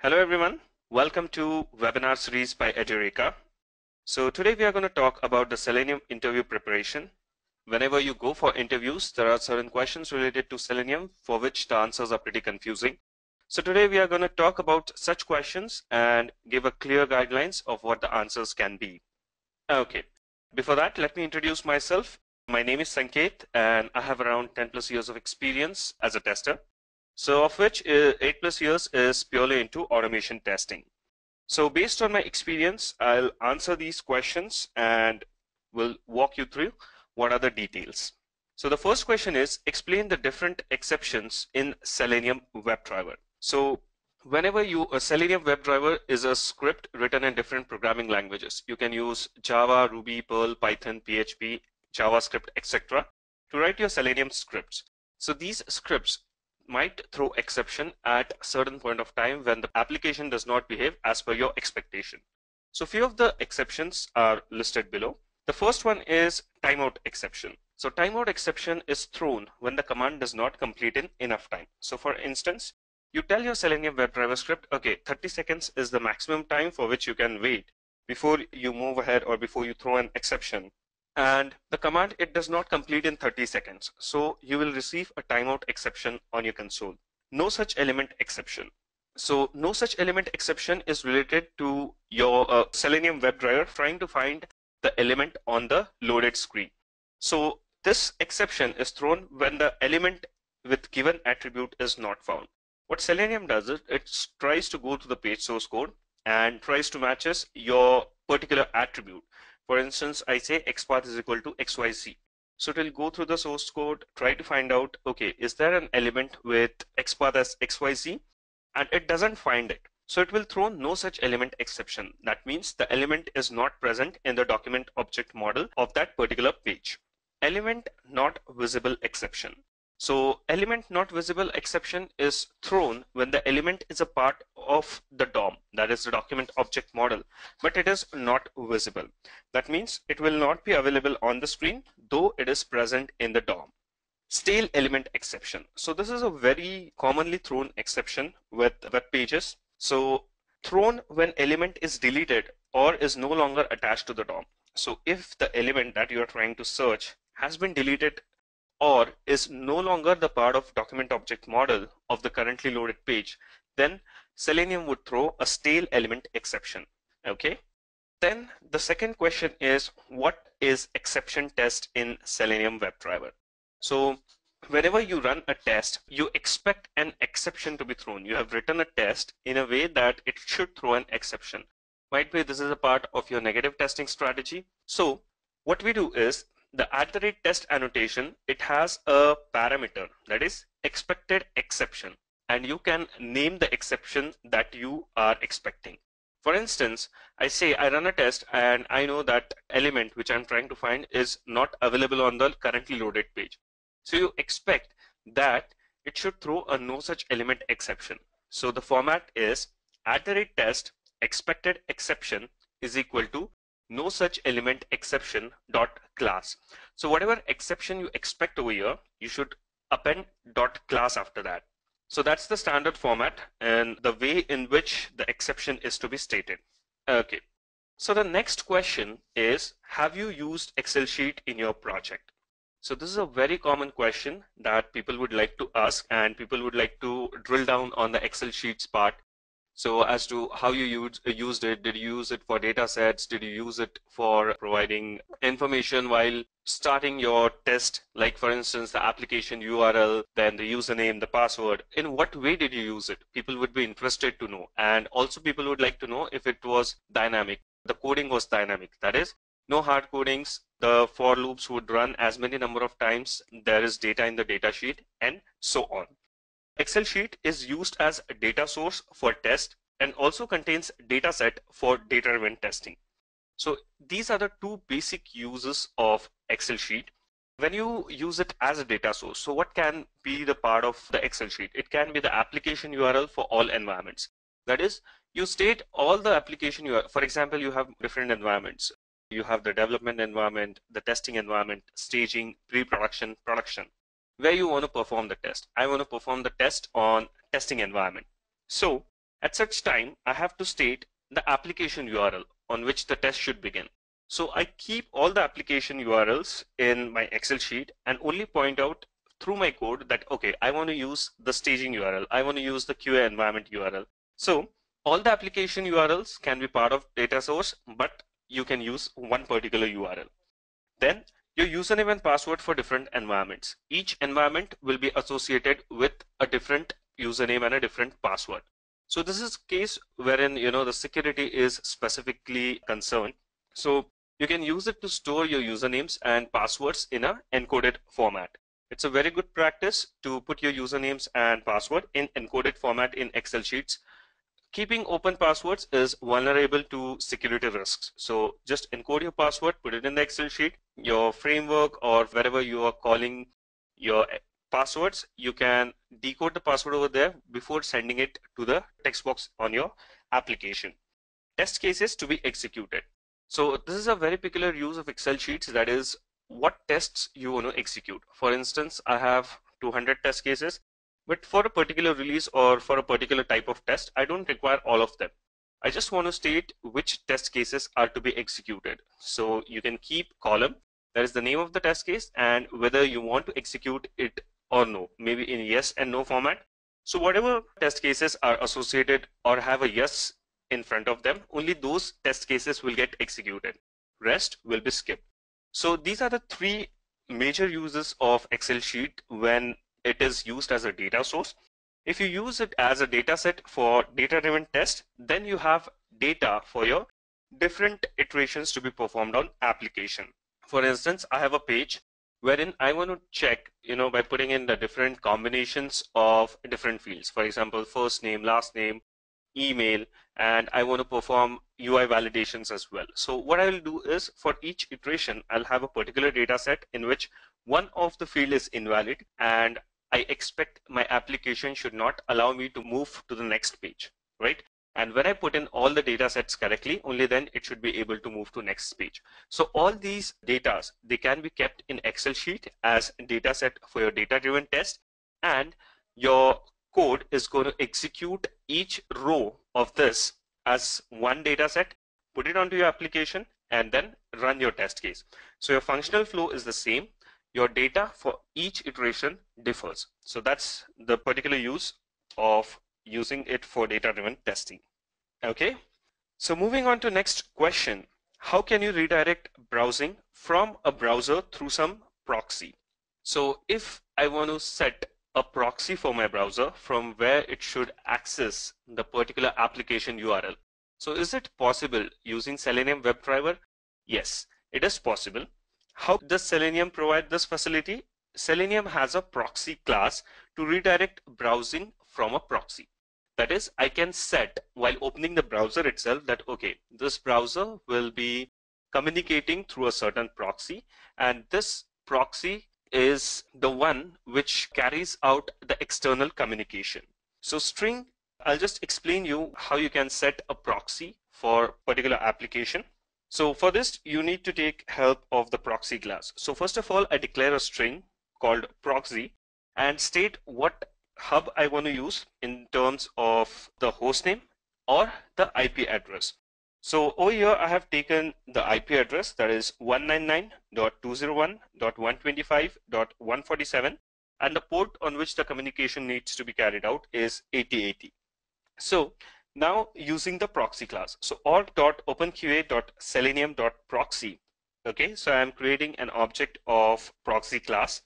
Hello everyone, welcome to webinar series by Edureka. So today we are going to talk about the Selenium interview preparation. Whenever you go for interviews, there are certain questions related to Selenium for which the answers are pretty confusing. So today we are going to talk about such questions and give a clear guidelines of what the answers can be. Okay, before that, let me introduce myself. My name is Sanket and I have around 10+ years of experience as a tester. So of which 8+ years is purely into automation testing. So based on my experience, I'll answer these questions and will walk you through what are the details. So the first question is, explain the different exceptions in Selenium WebDriver. So whenever Selenium WebDriver is a script written in different programming languages. You can use Java, Ruby, Perl, Python, PHP, JavaScript, etc. to write your Selenium scripts. So these scripts might throw exception at a certain point of time when the application does not behave as per your expectation. So few of the exceptions are listed below. The first one is timeout exception. So timeout exception is thrown when the command does not complete in enough time. So for instance, you tell your Selenium WebDriver script, okay, 30 seconds is the maximum time for which you can wait before you move ahead or before you throw an exception. And the command, it does not complete in 30 seconds. So you will receive a timeout exception on your console. No such element exception. So no such element exception is related to your Selenium WebDriver trying to find the element on the loaded screen. So this exception is thrown when the element with given attribute is not found. What Selenium does is it tries to go to the page source code and tries to matches your particular attribute. For instance, I say XPath is equal to XYZ. So it will go through the source code, try to find out, okay, is there an element with XPath as XYZ? And it doesn't find it. So it will throw no such element exception. That means the element is not present in the document object model of that particular page. Element not visible exception. So element not visible exception is thrown when the element is a part of the DOM, that is the document object model, but it is not visible. That means it will not be available on the screen, though it is present in the DOM. Stale element exception. So this is a very commonly thrown exception with web pages. So thrown when element is deleted or is no longer attached to the DOM. So if the element that you are trying to search has been deleted or is no longer the part of document object model of the currently loaded page, then Selenium would throw a stale element exception. Okay. Then the second question is, what is exception test in Selenium WebDriver? So whenever you run a test, you expect an exception to be thrown. You have written a test in a way that it should throw an exception. Might be this is a part of your negative testing strategy. So what we do is, the @test annotation, it has a parameter that is expected exception, and you can name the exception that you are expecting. For instance, I say I run a test and I know that element which I'm trying to find is not available on the currently loaded page. So you expect that it should throw a no such element exception. So the format is @test expected exception is equal to no such element exception dot class. So whatever exception you expect over here, you should append dot class after that. So that's the standard format and the way in which the exception is to be stated. Okay. So the next question is, have you used Excel sheet in your project? So this is a very common question that people would like to ask, and people would like to drill down on the Excel sheets part. So as to how you used it, did you use it for data sets? Did you use it for providing information while starting your test? Like for instance, the application URL, then the username, the password. In what way did you use it? People would be interested to know. And also people would like to know if it was dynamic. The coding was dynamic. That is, no hard codings. The for loops would run as many number of times there is data in the data sheet, and so on. Excel sheet is used as a data source for test and also contains data set for data-driven testing. So these are the two basic uses of Excel sheet. When you use it as a data source, so what can be the part of the Excel sheet? It can be the application URL for all environments. That is, you state all the application URL. For example, you have different environments. You have the development environment, the testing environment, staging, pre-production, production. Where you want to perform the test. I want to perform the test on testing environment. So At such time, I have to state the application URL on which the test should begin. So I keep all the application URLs in my Excel sheet and only point out through my code that, okay, I want to use the staging URL. I want to use the QA environment URL. So all the application URLs can be part of data source, but you can use one particular URL. Then your username and password for different environments. Each environment will be associated with a different username and a different password. So this is a case wherein, the security is specifically concerned. So you can use it to store your usernames and passwords in a encoded format. It's a very good practice to put your usernames and password in encoded format in Excel sheets. Keeping open passwords is vulnerable to security risks. So just encode your password, put it in the Excel sheet, your framework or wherever you are calling your passwords, you can decode the password over there before sending it to the text box on your application. Test cases to be executed. So this is a very peculiar use of Excel sheets, that is what tests you want to execute. For instance, I have 200 test cases. But for a particular release or for a particular type of test, I don't require all of them. I just want to state which test cases are to be executed. So you can keep column, that is the name of the test case and whether you want to execute it or no, maybe in yes and no format. So whatever test cases are associated or have a yes in front of them, only those test cases will get executed. Rest will be skipped. So these are the three major uses of Excel sheet when it is used as a data source. If you use it as a data set for data-driven test, then you have data for your different iterations to be performed on application. For instance, I have a page wherein I want to check, by putting in the different combinations of different fields. For example, first name, last name, email, and I want to perform UI validations as well. So what I will do is for each iteration, I'll have a particular data set in which one of the field is invalid and I expect my application should not allow me to move to the next page, right? And when I put in all the data sets correctly, only then it should be able to move to next page. So all these data, they can be kept in Excel sheet as data set for your data-driven test, and your code is going to execute each row of this as one data set, put it onto your application and then run your test case. So your functional flow is the same. Your data for each iteration differs. So that's the particular use of using it for data-driven testing. Okay. So moving on to next question, how can you redirect browsing from a browser through some proxy? So if I want to set a proxy for my browser from where it should access the particular application URL. So is it possible using Selenium WebDriver? Yes, it is possible. How does Selenium provide this facility? Selenium has a proxy class to redirect browsing from a proxy. That is, I can set while opening the browser itself that, okay, this browser will be communicating through a certain proxy, and this proxy is the one which carries out the external communication. So string, I'll just explain you how you can set a proxy for a particular application. So for this, you need to take help of the proxy class. So first of all, I declare a string called proxy and state what hub I want to use in terms of the hostname or the IP address. So over here, I have taken the IP address, that is 199.201.125.147, and the port on which the communication needs to be carried out is 8080. So now using the proxy class, so org.openqa.selenium.proxy. Okay, so I'm creating an object of proxy class.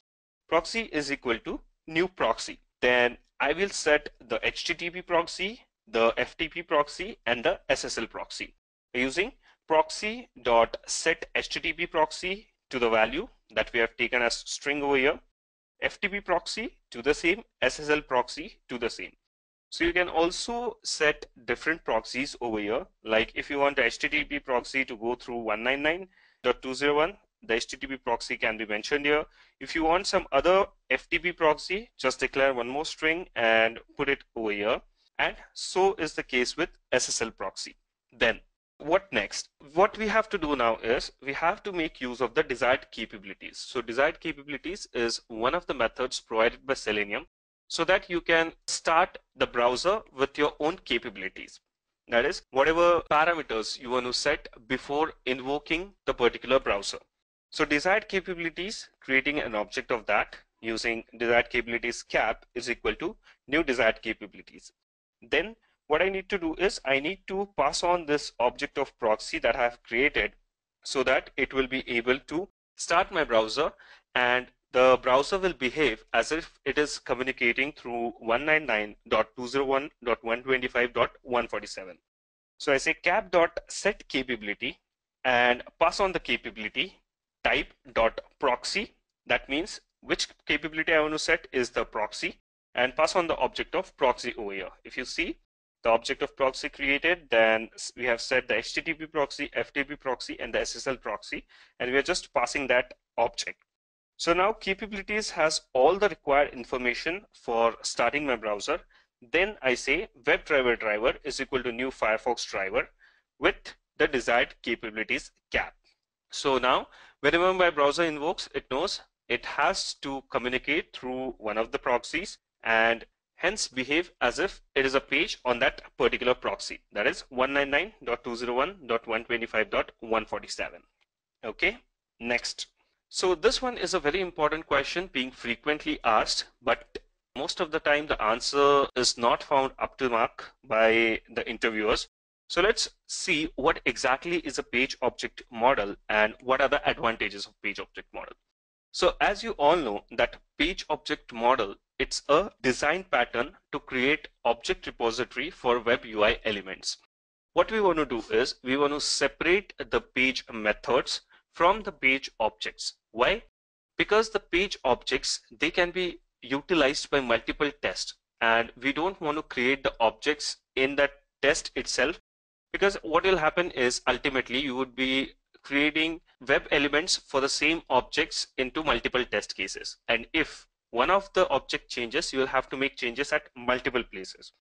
Proxy is equal to new proxy. Then I will set the HTTP proxy, the FTP proxy, and the SSL proxy. Using proxy.setHTTP proxy to the value that we have taken as string over here, FTP proxy to the same, SSL proxy to the same. So you can also set different proxies over here. Like if you want the HTTP proxy to go through 199.201, the HTTP proxy can be mentioned here. If you want some other FTP proxy, just declare one more string and put it over here. And so is the case with SSL proxy. Then what next? What we have to do now is we have to make use of the desired capabilities. So desired capabilities is one of the methods provided by Selenium. so that you can start the browser with your own capabilities. That is, whatever parameters you want to set before invoking the particular browser. So desired capabilities, creating an object of that using desired capabilities cap is equal to new desired capabilities. Then what I need to do is I need to pass on this object of proxy that I have created so that it will be able to start my browser, and the browser will behave as if it is communicating through 199.201.125.147. So I say cap.setCapability and pass on the capability type.proxy. That means which capability I want to set is the proxy, and pass on the object of proxy over here. If you see the object of proxy created, then we have set the HTTP proxy, FTP proxy, and the SSL proxy, and we are just passing that object. So now capabilities has all the required information for starting my browser. Then I say WebDriver driver is equal to new Firefox driver with the desired capabilities cap. So now whenever my browser invokes, it knows it has to communicate through one of the proxies and hence behave as if it is a page on that particular proxy, that is 199.201.125.147. Okay, next. So this one is a very important question being frequently asked, but most of the time the answer is not found up to mark by the interviewers. So let's see what exactly is a page object model and what are the advantages of page object model. So as you all know that page object model, it's a design pattern to create object repository for web UI elements. What we want to do is we want to separate the page methods from the page objects. Why? Because the page objects, they can be utilized by multiple tests, and we don't want to create the objects in that test itself, because what will happen is ultimately you would be creating web elements for the same objects into multiple test cases, and if one of the object changes, you will have to make changes at multiple places.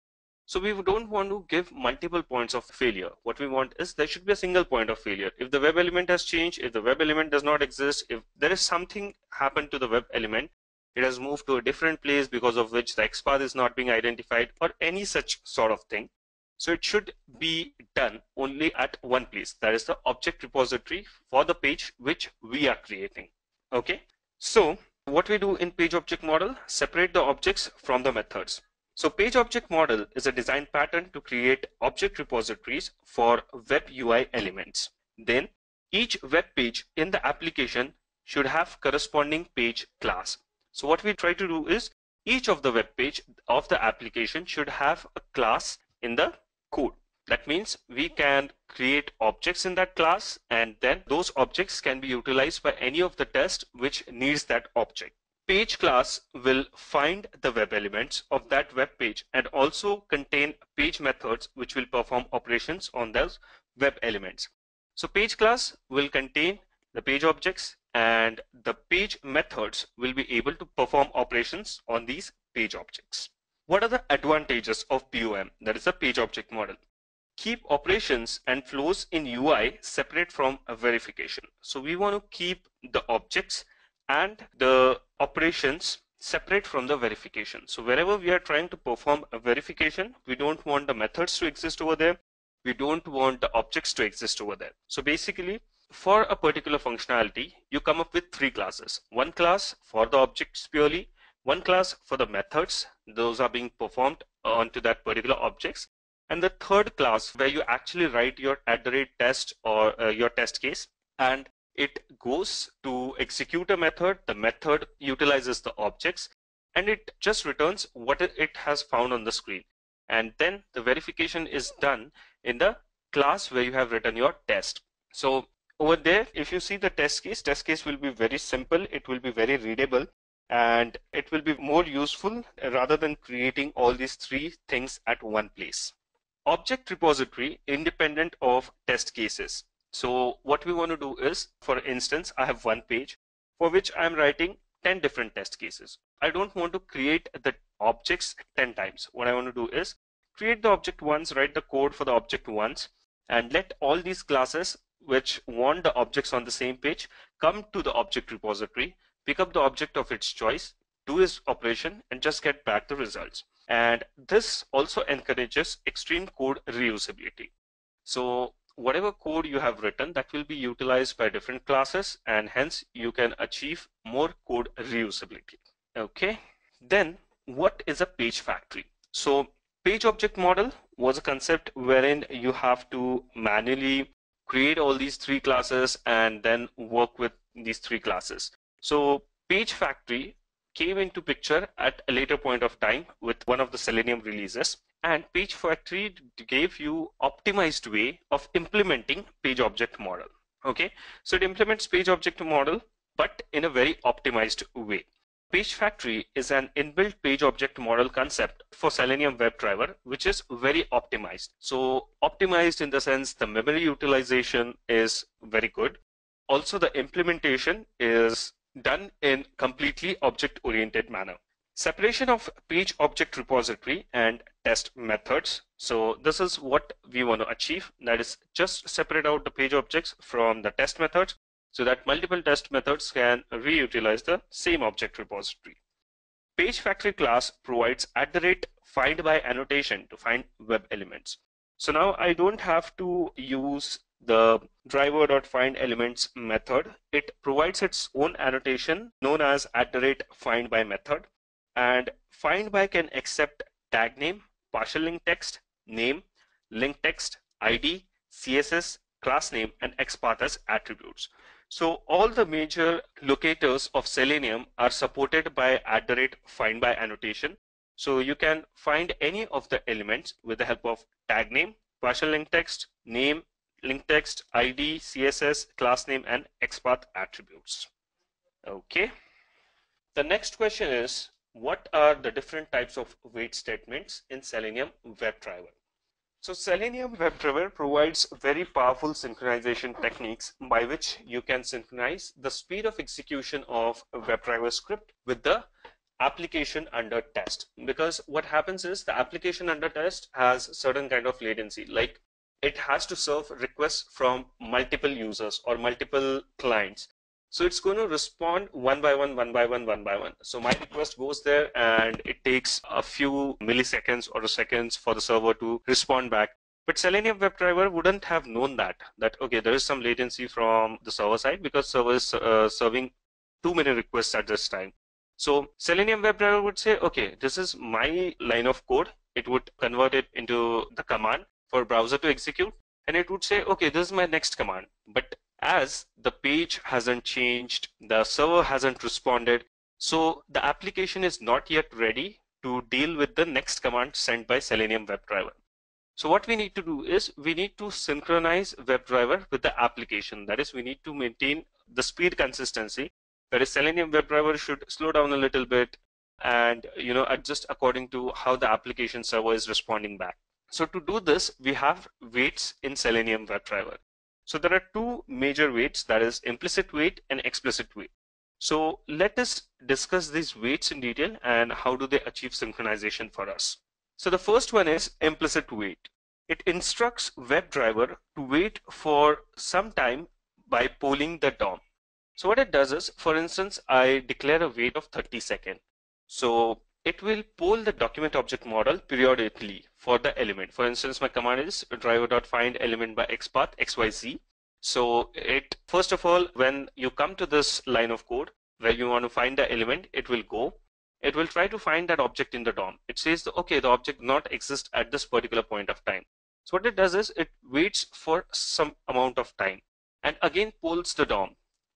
So we don't want to give multiple points of failure. What we want is there should be a single point of failure. If the web element has changed, if the web element does not exist, if there is something happened to the web element, it has moved to a different place because of which the XPath is not being identified or any such sort of thing. So it should be done only at one place, that is the object repository for the page which we are creating. Okay, so what we do in page object model, separate the objects from the methods. So page object model is a design pattern to create object repositories for web UI elements. Then each web page in the application should have corresponding page class. So what we try to do is each of the web page of the application should have a class in the code. That means we can create objects in that class, and then those objects can be utilized by any of the tests which needs that object. Page class will find the web elements of that web page and also contain page methods which will perform operations on those web elements. So page class will contain the page objects, and the page methods will be able to perform operations on these page objects. What are the advantages of POM, that is a page object model? Keep operations and flows in UI separate from a verification. So we want to keep the objects and the operations separate from the verification. So wherever we are trying to perform a verification, we don't want the methods to exist over there. We don't want the objects to exist over there. So basically, for a particular functionality, you come up with three classes. One class for the objects purely, one class for the methods, those are being performed onto that particular objects, and the third class where you actually write your @test or your test case, and it goes to execute a method. The method utilizes the objects and it just returns what it has found on the screen, and then the verification is done in the class where you have written your test. So over there, if you see the test case will be very simple, it will be very readable, and it will be more useful rather than creating all these three things at one place. Object repository independent of test cases. So what we want to do is, for instance, I have one page for which I'm writing 10 different test cases. I don't want to create the objects 10 times. What I want to do is create the object once, write the code for the object once, and let all these classes which want the objects on the same page come to the object repository, pick up the object of its choice, do his operation and just get back the results. And this also encourages extreme code reusability. So whatever code you have written, that will be utilized by different classes, and hence you can achieve more code reusability. Okay, then what is a page factory? So Page Object Model was a concept wherein you have to manually create all these three classes and then work with these three classes. So Page Factory came into picture at a later point of time with one of the Selenium releases, and Page Factory gave you optimized way of implementing Page Object Model. Okay, so it implements Page Object Model, but in a very optimized way. Page Factory is an inbuilt page object model concept for Selenium WebDriver, which is very optimized. So optimized in the sense the memory utilization is very good. Also, the implementation is done in completely object-oriented manner. Separation of page object repository and test methods. So this is what we want to achieve. That is, just separate out the page objects from the test methods, so that multiple test methods can reutilize the same object repository. Page Factory class provides @ find by annotation to find web elements. So now I don't have to use the driver.findElements method. It provides its own annotation known as @ find by method, and find by can accept tag name, partial link text, name, link text, ID, CSS, class name, and XPath as attributes. So all the major locators of Selenium are supported by @ find by annotation. So you can find any of the elements with the help of tag name, partial link text, name, link text, ID, CSS, class name, and XPath attributes. Okay. The next question is, what are the different types of wait statements in Selenium WebDriver? So Selenium WebDriver provides very powerful synchronization techniques by which you can synchronize the speed of execution of a WebDriver script with the application under test. Because what happens is the application under test has certain kind of latency, like it has to serve requests from multiple users or multiple clients. So it's going to respond one by one. So my request goes there and it takes a few milliseconds or seconds for the server to respond back. But Selenium WebDriver wouldn't have known that okay, there is some latency from the server side because server is serving too many requests at this time. So Selenium WebDriver would say, okay, this is my line of code. It would convert it into the command for browser to execute. And it would say, okay, this is my next command. But as the page hasn't changed, the server hasn't responded, so the application is not yet ready to deal with the next command sent by Selenium WebDriver. So what we need to do is we need to synchronize WebDriver with the application. That is, we need to maintain the speed consistency. That is, Selenium WebDriver should slow down a little bit and, you know, adjust according to how the application server is responding back. So to do this, we have waits in Selenium WebDriver. So there are two major waits, that is implicit wait and explicit wait. So let us discuss these waits in detail and how do they achieve synchronization for us. So the first one is implicit wait. It instructs WebDriver to wait for some time by polling the DOM. So what it does is, for instance, I declare a wait of 30 seconds. So it will poll the document object model periodically for the element. For instance, my command is driver.find element by XPath XYZ. So it, first of all, when you come to this line of code where you want to find the element, it will go. It will try to find that object in the DOM. It says, okay, the object does not exist at this particular point of time. So what it does is it waits for some amount of time and again polls the DOM.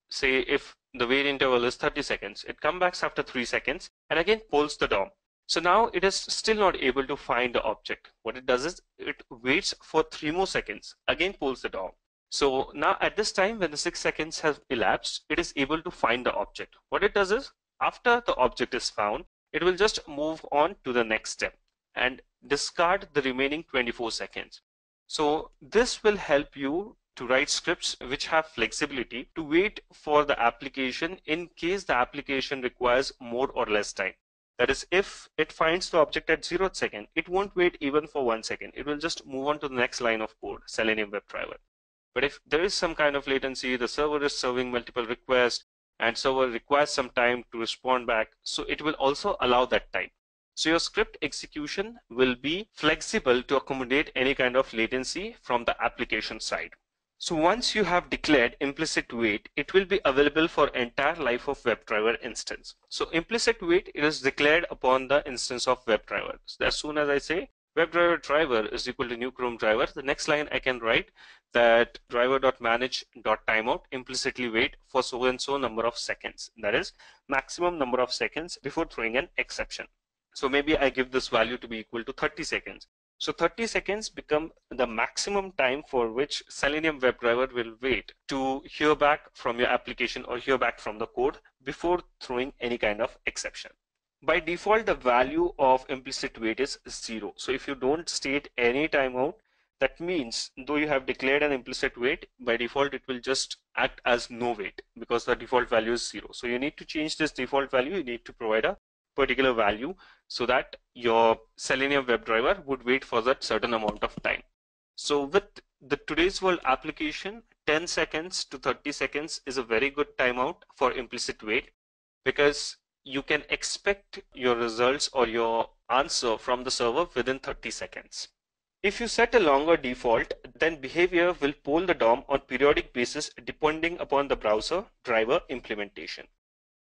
Say if the wait interval is 30 seconds. It comes back after 3 seconds and again polls the DOM. So now it is still not able to find the object. What it does is it waits for 3 more seconds, again polls the DOM. So now at this time when the 6 seconds have elapsed, it is able to find the object. What it does is after the object is found, it will just move on to the next step and discard the remaining 24 seconds. So this will help you to write scripts which have flexibility to wait for the application in case the application requires more or less time. That is, if it finds the object at 0th second, it won't wait even for 1 second. It will just move on to the next line of code, Selenium WebDriver. But if there is some kind of latency, the server is serving multiple requests, and server requires some time to respond back, so it will also allow that time. So your script execution will be flexible to accommodate any kind of latency from the application side. So once you have declared implicit wait, it will be available for entire life of WebDriver instance. So implicit wait, it is declared upon the instance of WebDriver. So as soon as I say WebDriver driver is equal to new Chrome driver, the next line I can write that driver.manage.timeout implicitly wait for so and so number of seconds. That is maximum number of seconds before throwing an exception. So maybe I give this value to be equal to 30 seconds. So 30 seconds become the maximum time for which Selenium WebDriver will wait to hear back from your application or hear back from the code before throwing any kind of exception. By default, the value of implicit wait is 0. So if you don't state any timeout, that means though you have declared an implicit wait, by default it will just act as no wait because the default value is 0. So you need to change this default value. You need to provide a particular value so that your Selenium WebDriver would wait for that certain amount of time. So with the today's world application, 10 seconds to 30 seconds is a very good timeout for implicit wait, because you can expect your results or your answer from the server within 30 seconds. If you set a longer default, then behavior will poll the DOM on periodic basis depending upon the browser driver implementation.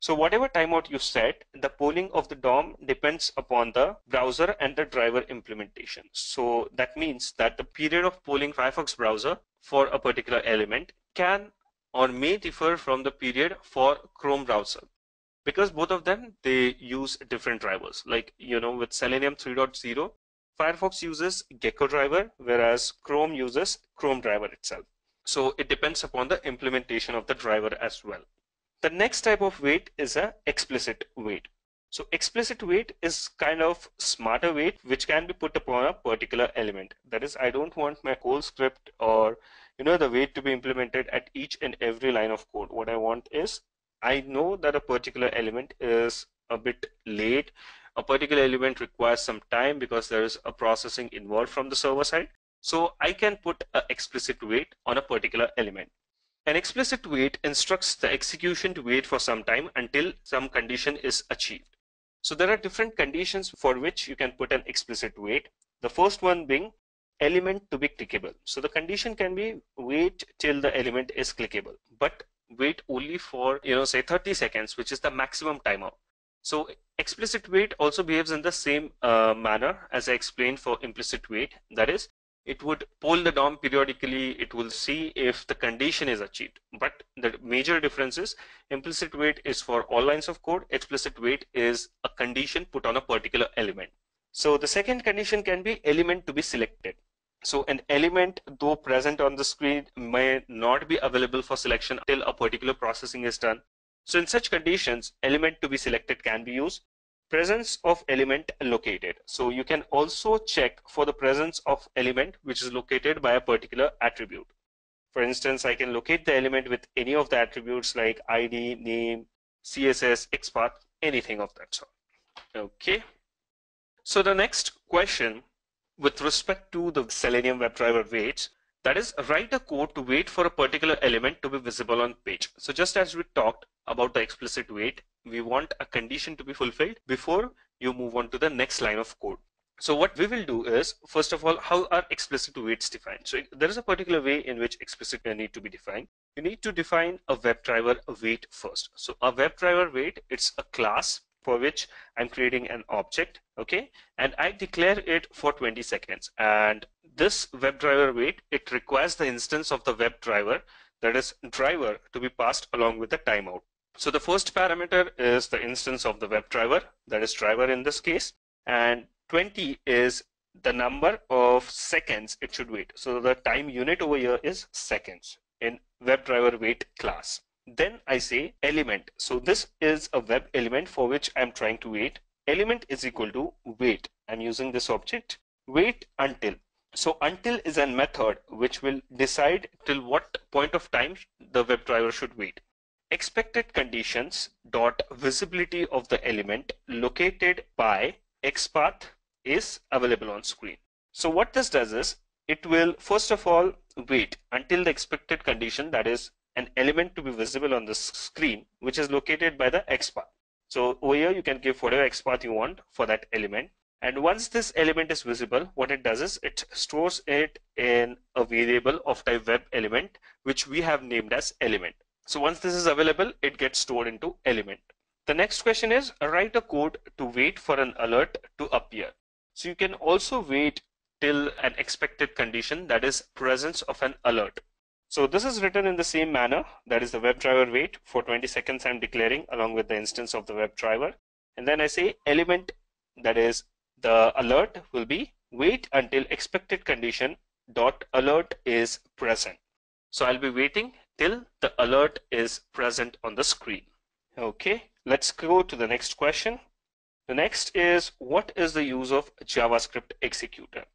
So whatever timeout you set, the polling of the DOM depends upon the browser and the driver implementation. So that means that the period of polling Firefox browser for a particular element can or may differ from the period for Chrome browser, because both of them, they use different drivers. Like, you know, with Selenium 3.0, Firefox uses Gecko driver, whereas Chrome uses Chrome driver itself. So it depends upon the implementation of the driver as well. The next type of wait is an explicit wait. So explicit wait is kind of smarter wait which can be put upon a particular element. That is, I don't want my whole script or, you know, the wait to be implemented at each and every line of code. What I want is, I know that a particular element is a bit late. A particular element requires some time because there is a processing involved from the server side. So I can put an explicit wait on a particular element. An explicit wait instructs the execution to wait for some time until some condition is achieved. So there are different conditions for which you can put an explicit wait. The first one being element to be clickable. So the condition can be wait till the element is clickable, but wait only for, you know, say 30 seconds, which is the maximum timeout. So explicit wait also behaves in the same manner as I explained for implicit wait. That is, it would poll the DOM periodically, it will see if the condition is achieved. But the major difference is implicit wait is for all lines of code, explicit wait is a condition put on a particular element. So the second condition can be element to be selected. So an element, though present on the screen, may not be available for selection until a particular processing is done. So in such conditions, element to be selected can be used. Presence of element located. So you can also check for the presence of element which is located by a particular attribute. For instance, I can locate the element with any of the attributes like ID, name, CSS, XPath, anything of that sort. Okay. So the next question with respect to the Selenium WebDriver waits, that is, write a code to wait for a particular element to be visible on page. So just as we talked about the explicit wait, we want a condition to be fulfilled before you move on to the next line of code. So what we will do is, first of all, how are explicit waits defined? So there is a particular way in which explicit need to be defined. You need to define a WebDriver wait first. So a WebDriver wait, it's a class for which I'm creating an object, okay, and I declare it for 20 seconds. And this WebDriver wait, it requires the instance of the WebDriver, that is driver, to be passed along with the timeout. So the first parameter is the instance of the WebDriver, that is driver in this case, and 20 is the number of seconds it should wait. So the time unit over here is seconds in WebDriver wait class. Then I say element. So this is a web element for which I'm trying to wait. Element is equal to wait. I'm using this object, wait until. So until is a method which will decide till what point of time the WebDriver should wait. Expected conditions dot visibility of the element located by XPath is available on screen. So what this does is, it will first of all wait until the expected condition, that is an element to be visible on the screen, which is located by the XPath. So over here, you can give whatever XPath you want for that element. And once this element is visible, what it does is it stores it in a variable of type web element, which we have named as element. So once this is available, it gets stored into element. The next question is write a code to wait for an alert to appear. So you can also wait till an expected condition, that is presence of an alert. So this is written in the same manner, that is the WebDriver wait for 20 seconds I'm declaring along with the instance of the WebDriver. And then I say element, that is the alert will be wait until expected condition dot alert is present. So I'll be waiting till the alert is present on the screen. Okay, let's go to the next question. The next is what is the use of JavaScript executor?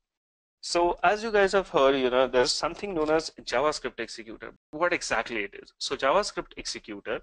So as you guys have heard, there's something known as JavaScript executor. What exactly it is? So JavaScript executor,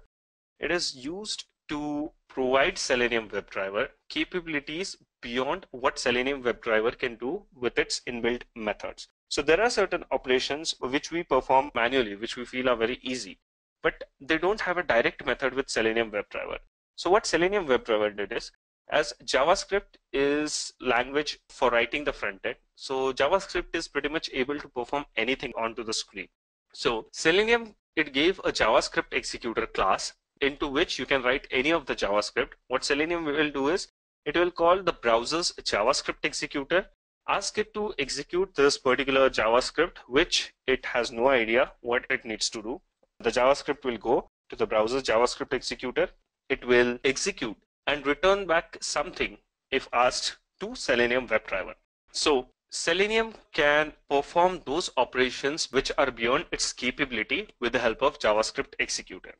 it is used to provide Selenium WebDriver capabilities beyond what Selenium WebDriver can do with its inbuilt methods. So there are certain operations which we perform manually, which we feel are very easy, but they don't have a direct method with Selenium WebDriver. So what Selenium WebDriver did is, as JavaScript is language for writing the front end, so JavaScript is pretty much able to perform anything onto the screen. So Selenium, it gave a JavaScript executor class into which you can write any of the JavaScript. What Selenium will do is, it will call the browser's JavaScript executor, ask it to execute this particular JavaScript, which it has no idea what it needs to do. The JavaScript will go to the browser's JavaScript executor. It will execute and return back something if asked to Selenium WebDriver. So Selenium can perform those operations which are beyond its capability with the help of JavaScript executor.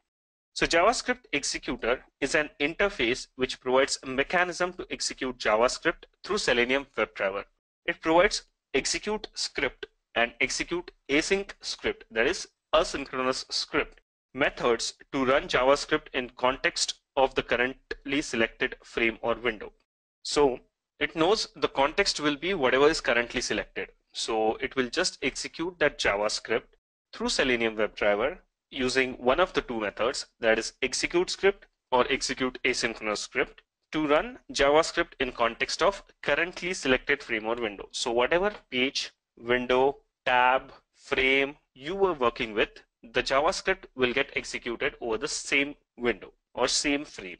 So JavaScript executor is an interface which provides a mechanism to execute JavaScript through Selenium WebDriver. It provides execute script and execute async script, that is asynchronous script, methods to run JavaScript in context of the currently selected frame or window. So it knows the context will be whatever is currently selected. So it will just execute that JavaScript through Selenium WebDriver using one of the two methods, that is execute script or execute asynchronous script, to run JavaScript in context of currently selected frame or window. So whatever page, window, tab, frame you were working with, the JavaScript will get executed over the same window or same frame.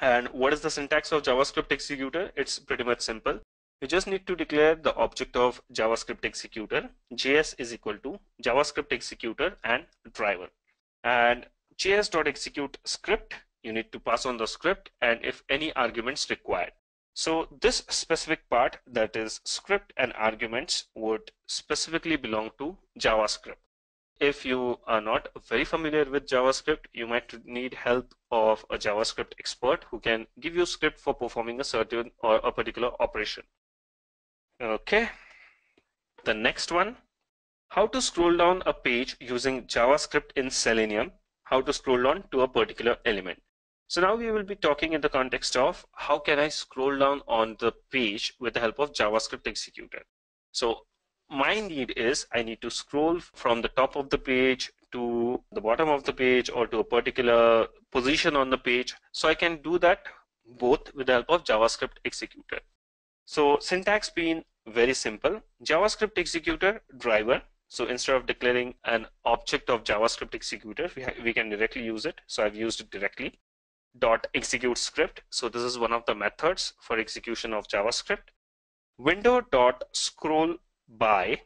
And what is the syntax of JavaScript executor? It's pretty much simple. You just need to declare the object of JavaScript executor. JS is equal to JavaScript executor and driver. And js.execute script, you need to pass on the script and if any arguments required. So this specific part, that is script and arguments, would specifically belong to JavaScript. If you are not very familiar with JavaScript, you might need help of a JavaScript expert who can give you script for performing a certain or a particular operation. Okay, the next one, how to scroll down a page using JavaScript in Selenium, how to scroll down to a particular element. So now we will be talking in the context of how can I scroll down on the page with the help of JavaScript executor. So my need is I need to scroll from the top of the page to the bottom of the page or to a particular position on the page. So I can do that both with the help of JavaScript executor. So syntax being very simple, JavaScript executor driver. So instead of declaring an object of JavaScript executor, we can directly use it. So I've used it directly. Dot execute script. So this is one of the methods for execution of JavaScript. Window dot scroll by.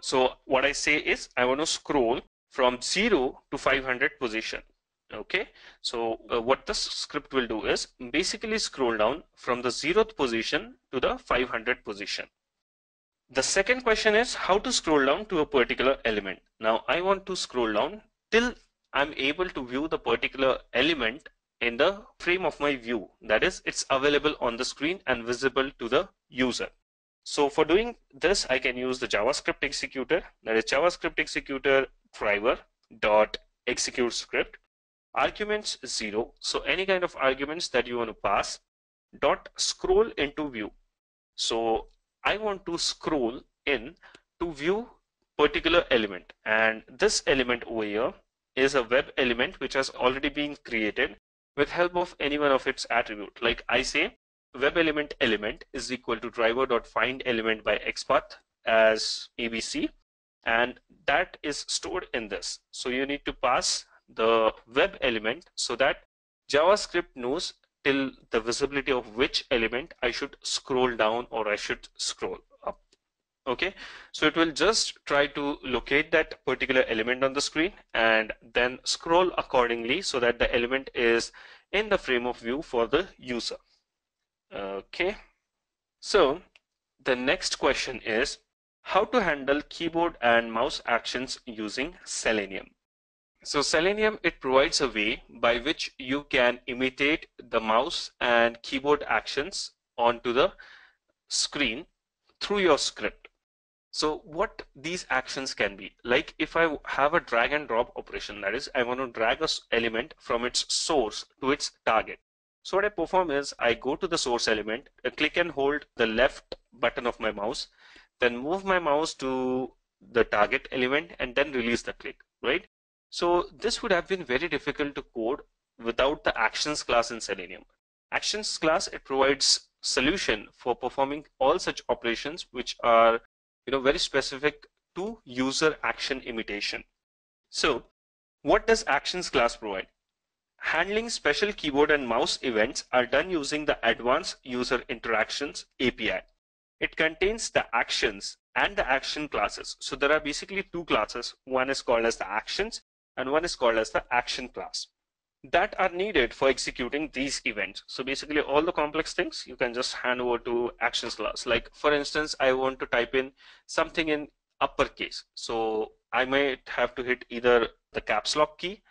So what I say is I want to scroll from 0 to 500 position. Okay, so what the script will do is basically scroll down from the 0th position to the 500 position. The second question is how to scroll down to a particular element. Now I want to scroll down till I'm able to view the particular element in the frame of my view, that is it's available on the screen and visible to the user. So for doing this, I can use the JavaScript executor, that is JavaScript executor driver dot execute script, arguments 0. So any kind of arguments that you want to pass dot scroll into view. So I want to scroll in to view particular element, and this element over here is a web element which has already been created with help of any one of its attribute. Like I say, web element element is equal to driver.find element by XPath as ABC, and that is stored in this. So you need to pass the web element so that JavaScript knows till the visibility of which element I should scroll down or I should scroll up. Okay, so it will just try to locate that particular element on the screen and then scroll accordingly so that the element is in the frame of view for the user. Okay, so the next question is how to handle keyboard and mouse actions using Selenium. So Selenium, it provides a way by which you can imitate the mouse and keyboard actions onto the screen through your script. So what these actions can be, like if I have a drag and drop operation, that is I want to drag an element from its source to its target. So what I perform is I go to the source element, I click and hold the left button of my mouse, then move my mouse to the target element and then release the click, right? So this would have been very difficult to code without the Actions class in Selenium. Actions class, it provides solution for performing all such operations which are, you know, very specific to user action imitation. So what does Actions class provide? Handling special keyboard and mouse events are done using the Advanced User Interactions API. It contains the actions and the action classes. So there are basically two classes. One is called as the Actions and one is called as the Action class that are needed for executing these events. So basically all the complex things you can just hand over to Actions class. Like for instance, I want to type in something in uppercase. So I might have to hit either the caps lock key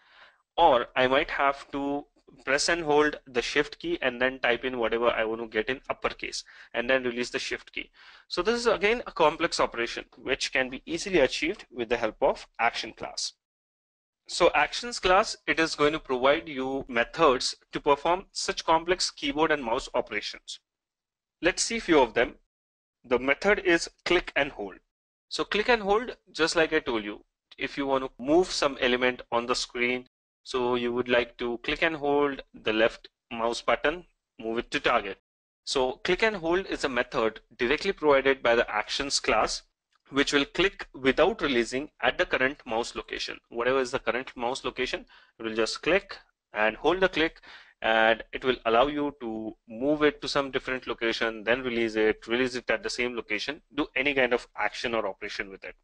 or I might have to press and hold the shift key and then type in whatever I want to get in uppercase and then release the shift key. So this is again a complex operation which can be easily achieved with the help of Action class. So Actions class, it is going to provide you methods to perform such complex keyboard and mouse operations. Let's see a few of them. The method is click and hold. So click and hold, just like I told you, if you want to move some element on the screen, so you would like to click and hold the left mouse button, move it to target. So click and hold is a method directly provided by the Actions class which will click without releasing at the current mouse location. Whatever is the current mouse location, it will just click and hold the click and it will allow you to move it to some different location, then release it at the same location, do any kind of action or operation with it.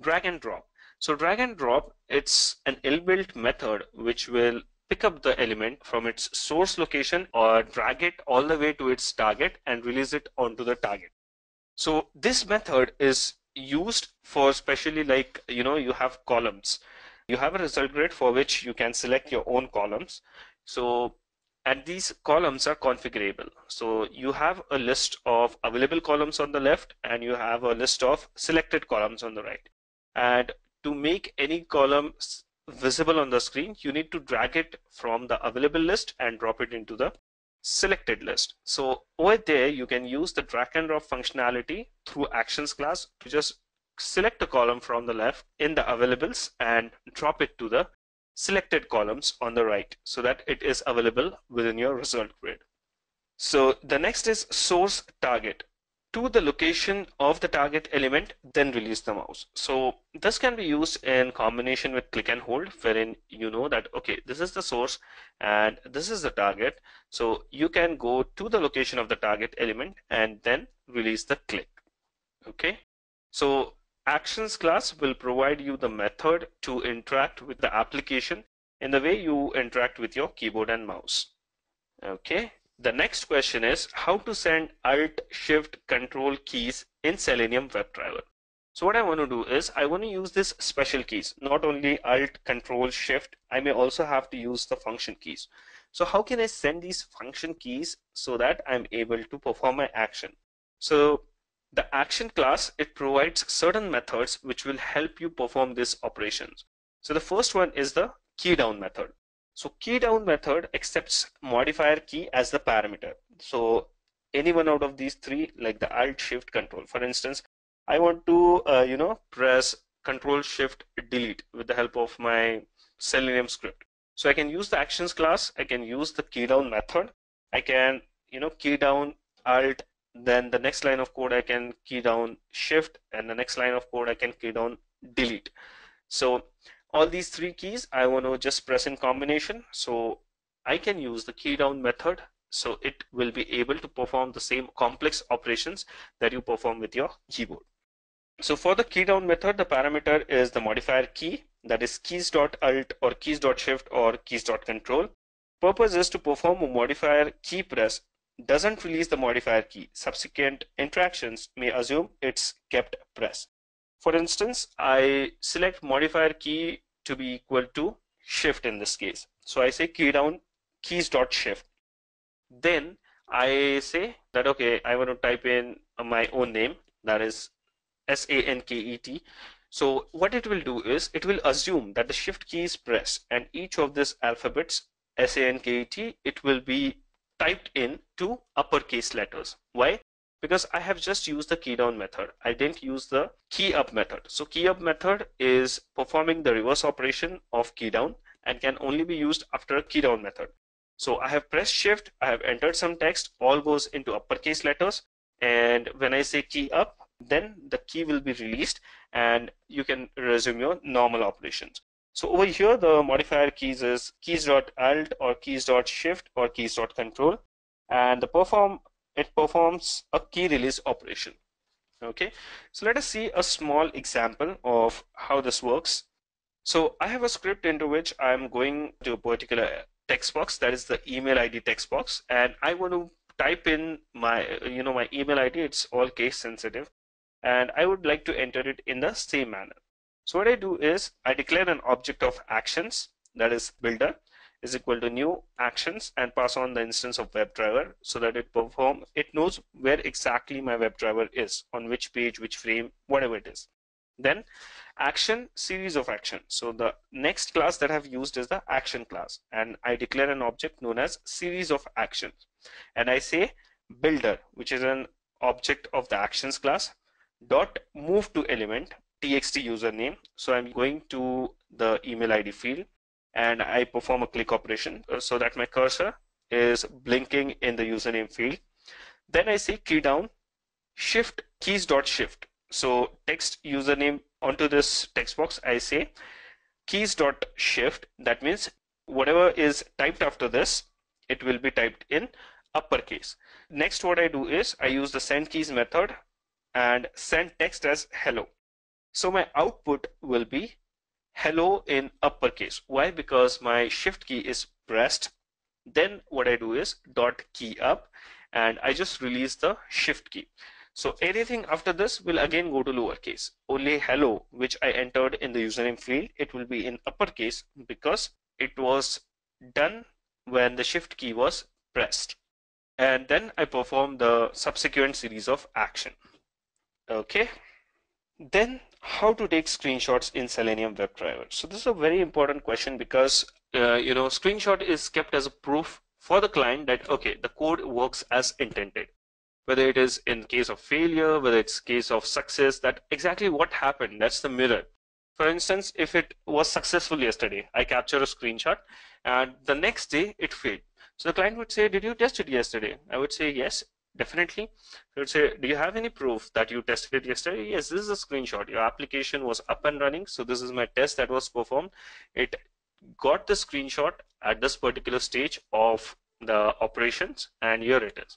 Drag and drop. So drag and drop, it's an ill-built method which will pick up the element from its source location or drag it all the way to its target and release it onto the target. So this method is used for especially like, you know, you have columns. You have a result grid for which you can select your own columns. So, and these columns are configurable. So you have a list of available columns on the left and you have a list of selected columns on the right. And to make any column visible on the screen, you need to drag it from the available list and drop it into the selected list. So over there you can use the drag and drop functionality through Actions class to just select a column from the left in the availables and drop it to the selected columns on the right so that it is available within your result grid. So the next is source target. To the location of the target element, then release the mouse. So this can be used in combination with click and hold, wherein you know that, okay, this is the source and this is the target. So you can go to the location of the target element and then release the click. Okay. So Actions class will provide you the method to interact with the application in the way you interact with your keyboard and mouse. Okay. The next question is how to send Alt, Shift, Control keys in Selenium WebDriver. So what I want to do is I want to use this special keys, not only Alt, Control, Shift, I may also have to use the function keys. So how can I send these function keys so that I'm able to perform my action? So the Action class, it provides certain methods which will help you perform these operations. So the first one is the key down method. So key down method accepts modifier key as the parameter. So any one out of these three, like the Alt, Shift, Control. For instance, I want to press Control-Shift-Delete with the help of my Selenium script. So I can use the Actions class, I can use the keydown method, I can, key down Alt, then the next line of code I can key down Shift, and the next line of code I can key down Delete. So all these three keys I want to just press in combination, so I can use the key down method, so it will be able to perform the same complex operations that you perform with your keyboard. So for the key down method, the parameter is the modifier key, that is keys.alt or keys.shift or keys.control. Purpose is to perform a modifier key press, doesn't release the modifier key. Subsequent interactions may assume it's kept pressed. For instance, I select modifier key to be equal to shift in this case. So I say key down keys.shift. Then I say that okay, I want to type in my own name, that is SANKET. So what it will do is it will assume that the shift key is pressed and each of these alphabets SANKET, it will be typed in to uppercase letters. Why? Because I have just used the key down method. I didn't use the key up method. So key up method is performing the reverse operation of key down and can only be used after a key down method. So I have pressed shift, I have entered some text, all goes into uppercase letters, and when I say key up, then the key will be released and you can resume your normal operations. So over here the modifier keys is keys.alt or keys.shift or keys.control, and it performs a key release operation. Okay, so let us see a small example of how this works. So I have a script into which I am going to a particular text box, that is the email ID text box, and I want to type in my my email ID. It's all case sensitive, and I would like to enter it in the same manner. So what I do is I declare an object of actions, that is builder is equal to new actions, and pass on the instance of WebDriver so that it knows where exactly my WebDriver is, on which page, which frame, whatever it is. Then action, series of actions. So the next class that I have used is the action class, and I declare an object known as series of actions, and I say builder, which is an object of the actions class, dot move to element txt username. So I'm going to the email ID field and I perform a click operation so that my cursor is blinking in the username field. Then I say key down shift keys.shift. So text username onto this text box, I say keys.shift. That means whatever is typed after this, it will be typed in uppercase. Next, what I do is I use the send keys method and send text as hello. So my output will be hello in uppercase. Why? Because my shift key is pressed. Then what I do is dot key up, and I just release the shift key. So anything after this will again go to lowercase. Only hello, which I entered in the username field, it will be in uppercase because it was done when the shift key was pressed. And then I perform the subsequent series of action. Okay. Then how to take screenshots in Selenium WebDriver. So this is a very important question because screenshot is kept as a proof for the client that okay, the code works as intended. Whether it is in case of failure, whether it's case of success, that exactly what happened, that's the mirror. For instance, if it was successful yesterday, I capture a screenshot and the next day it failed. So the client would say, did you test it yesterday? I would say, yes, definitely. They would say, do you have any proof that you tested it yesterday? Yes, this is a screenshot. Your application was up and running. So this is my test that was performed. It got the screenshot at this particular stage of the operations, and here it is.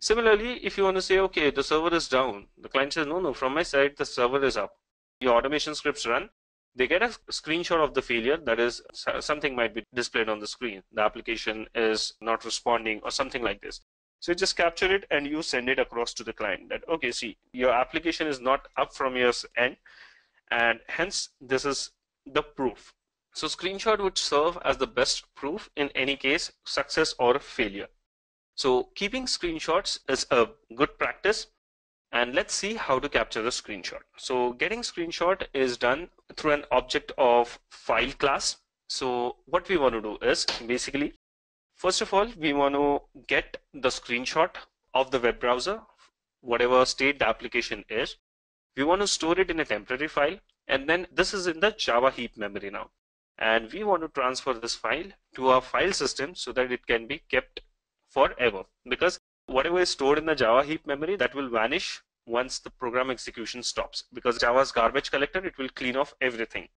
Similarly, if you want to say, okay, the server is down, the client says, no, no, from my side, the server is up. Your automation scripts run, they get a screenshot of the failure, that is, something might be displayed on the screen. The application is not responding or something like this. So you just capture it and you send it across to the client that, okay, see, your application is not up from your end, and hence this is the proof. So screenshot would serve as the best proof in any case, success or failure. So keeping screenshots is a good practice, and let's see how to capture a screenshot. So getting screenshot is done through an object of file class. So what we want to do is basically, first of all, we want to get the screenshot of the web browser, whatever state the application is. We want to store it in a temporary file. And then this is in the Java heap memory now. And we want to transfer this file to our file system so that it can be kept forever. Because whatever is stored in the Java heap memory, that will vanish once the program execution stops. Because Java's garbage collector, it will clean off everything.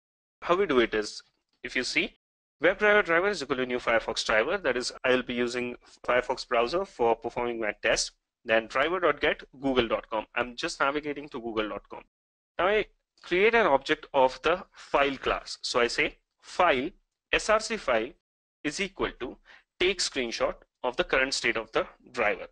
How we do it is, if you see, WebDriver driver is equal to new Firefox driver. That is, I'll be using Firefox browser for performing my test. Then driver.get google.com. I'm just navigating to google.com. Now I create an object of the file class. So I say file, src file is equal to take screenshot of the current state of the driver.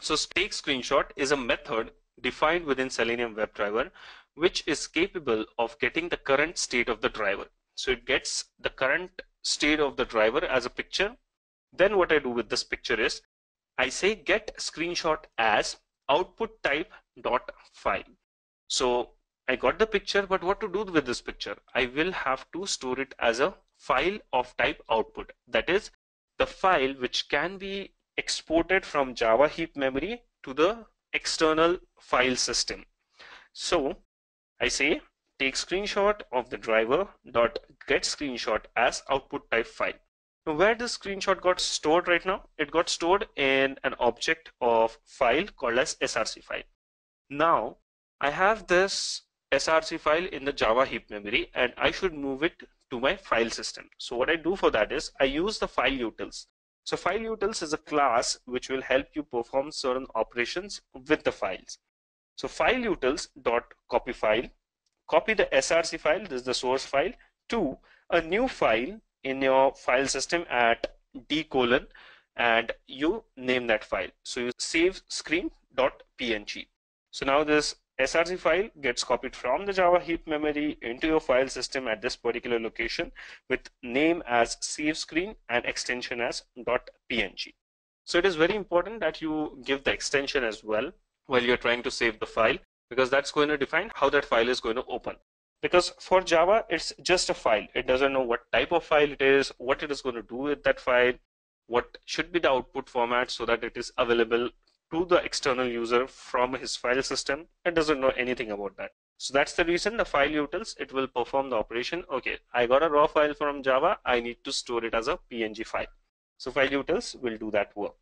So take screenshot is a method defined within Selenium WebDriver which is capable of getting the current state of the driver. So it gets the current state of the driver as a picture. Then what I do with this picture is I say get screenshot as output type dot file. So I got the picture, but what to do with this picture? I will have to store it as a file of type output. That is the file which can be exported from Java heap memory to the external file system. So I say take screenshot of the driver dot get screenshot as output type file. Now where this screenshot got stored right now, it got stored in an object of file called as src file. Now I have this src file in the Java heap memory and I should move it to my file system. So what I do for that is I use the FileUtils. So FileUtils is a class which will help you perform certain operations with the files. So FileUtils.copyFile, copy the src file, this is the source file, to a new file in your file system at d: and you name that file. So you save screen.png. So now this src file gets copied from the Java heap memory into your file system at this particular location with name as save screen and extension as .png. So it is very important that you give the extension as well while you're trying to save the file, because that's going to define how that file is going to open. Because for Java, it's just a file. It doesn't know what type of file it is, what it is going to do with that file, what should be the output format so that it is available to the external user from his file system. It doesn't know anything about that. So that's the reason the FileUtils, it will perform the operation. Okay, I got a raw file from Java, I need to store it as a PNG file. So FileUtils will do that work.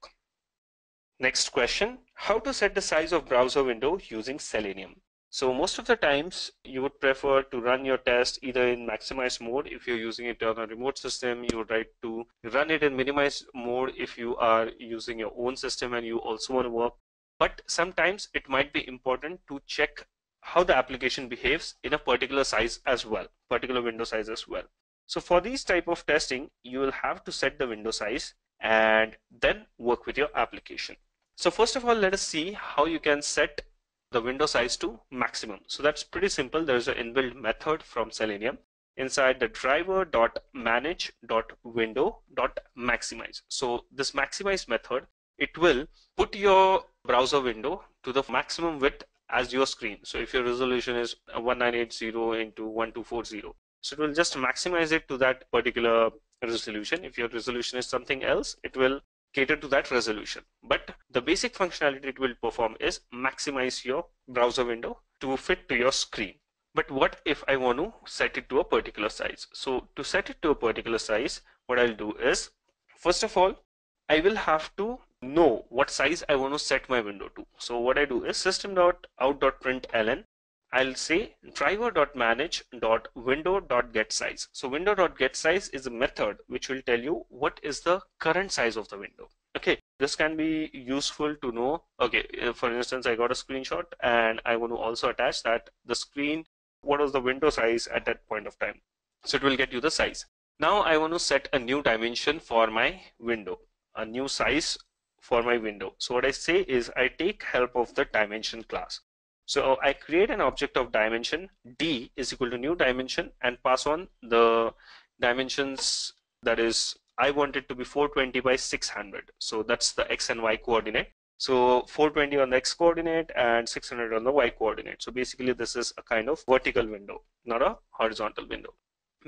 Next question, how to set the size of browser window using Selenium? So most of the times you would prefer to run your test either in maximize mode if you're using it on a remote system, you would like to run it in minimize mode if you are using your own system and you also want to work. But sometimes it might be important to check how the application behaves in a particular size as well, particular window size as well. So for these type of testing, you will have to set the window size and then work with your application. So first of all, let us see how you can set the window size to maximum. So that's pretty simple. There's an inbuilt method from Selenium inside the driver.manage.window.maximize. So this maximize method, it will put your browser window to the maximum width as your screen. So if your resolution is 1980 × 1240, so it will just maximize it to that particular resolution. If your resolution is something else, it will cater to that resolution. But the basic functionality it will perform is maximize your browser window to fit to your screen. But what if I want to set it to a particular size? So to set it to a particular size, what I'll do is, first of all, I will have to know what size I want to set my window to. So what I do is system.out.println, I'll say driver.manage.window.getSize. So window.getSize is a method which will tell you what is the current size of the window. Okay, this can be useful to know. Okay, for instance, I got a screenshot and I want to also attach that the screen, what was the window size at that point of time. So it will get you the size. Now I want to set a new dimension for my window, a new size for my window. So what I say is I take help of the dimension class. So I create an object of dimension D is equal to new dimension and pass on the dimensions, that is I want it to be 420 by 600. So that's the X and Y coordinate. So 420 on the X coordinate and 600 on the Y coordinate. So basically this is a kind of vertical window, not a horizontal window,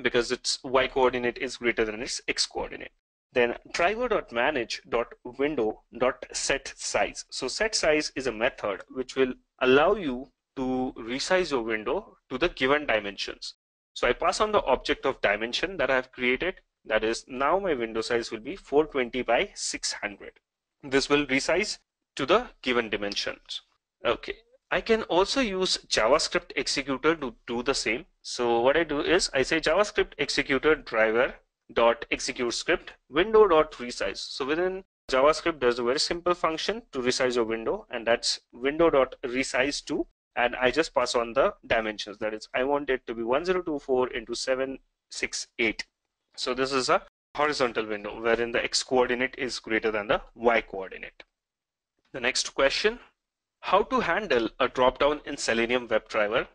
because its Y coordinate is greater than its X coordinate. Then driver.manage.window.setSize. So setSize is a method which will allow you to resize your window to the given dimensions. So I pass on the object of dimension that I have created. That is, now my window size will be 420 by 600. This will resize to the given dimensions. Okay. I can also use JavaScript executor to do the same. So what I do is I say JavaScript executor driver dot execute script window dot resize. So within JavaScript, there's a very simple function to resize your window, and that's window dot resize to, and I just pass on the dimensions. That is, I want it to be 1024 into 768. So this is a horizontal window wherein the X coordinate is greater than the Y coordinate. The next question: how to handle a drop-down in Selenium WebDriver,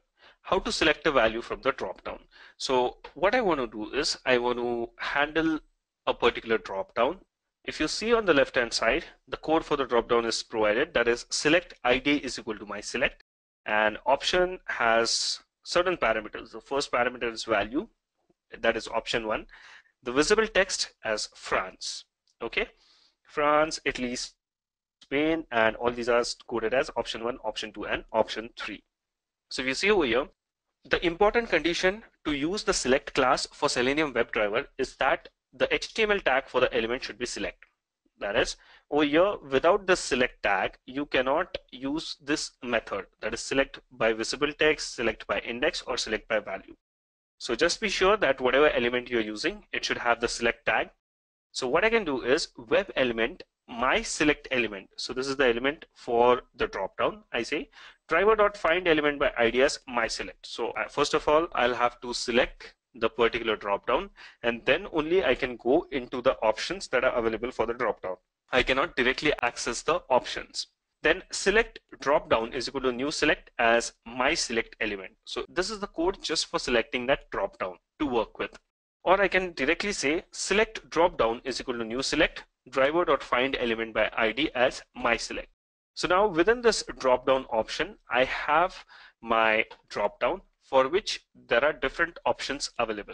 how to select a value from the drop-down. So what I want to do is I want to handle a particular drop-down. If you see on the left-hand side, the code for the drop-down is provided. That is, select ID is equal to my select, and option has certain parameters. The first parameter is value, that is option one. The visible text as France, okay? France, at least Spain, and all these are coded as option 1, option 2, and option 3. So if you see over here, the important condition to use the select class for Selenium WebDriver is that the HTML tag for the element should be select. That is, over here, without the select tag, you cannot use this method, that is select by visible text, select by index, or select by value. So just be sure that whatever element you're using, it should have the select tag. So what I can do is web element, my select element. So this is the element for the dropdown. I say driver.find element by ID as my select. So first of all, I'll have to select the particular dropdown, and then only I can go into the options that are available for the dropdown. I cannot directly access the options. Then select dropdown is equal to new select as my select element. So this is the code just for selecting that dropdown to work with. Or I can directly say select dropdown is equal to new select driver.find element by ID as my select. So now within this dropdown option, I have my dropdown for which there are different options available.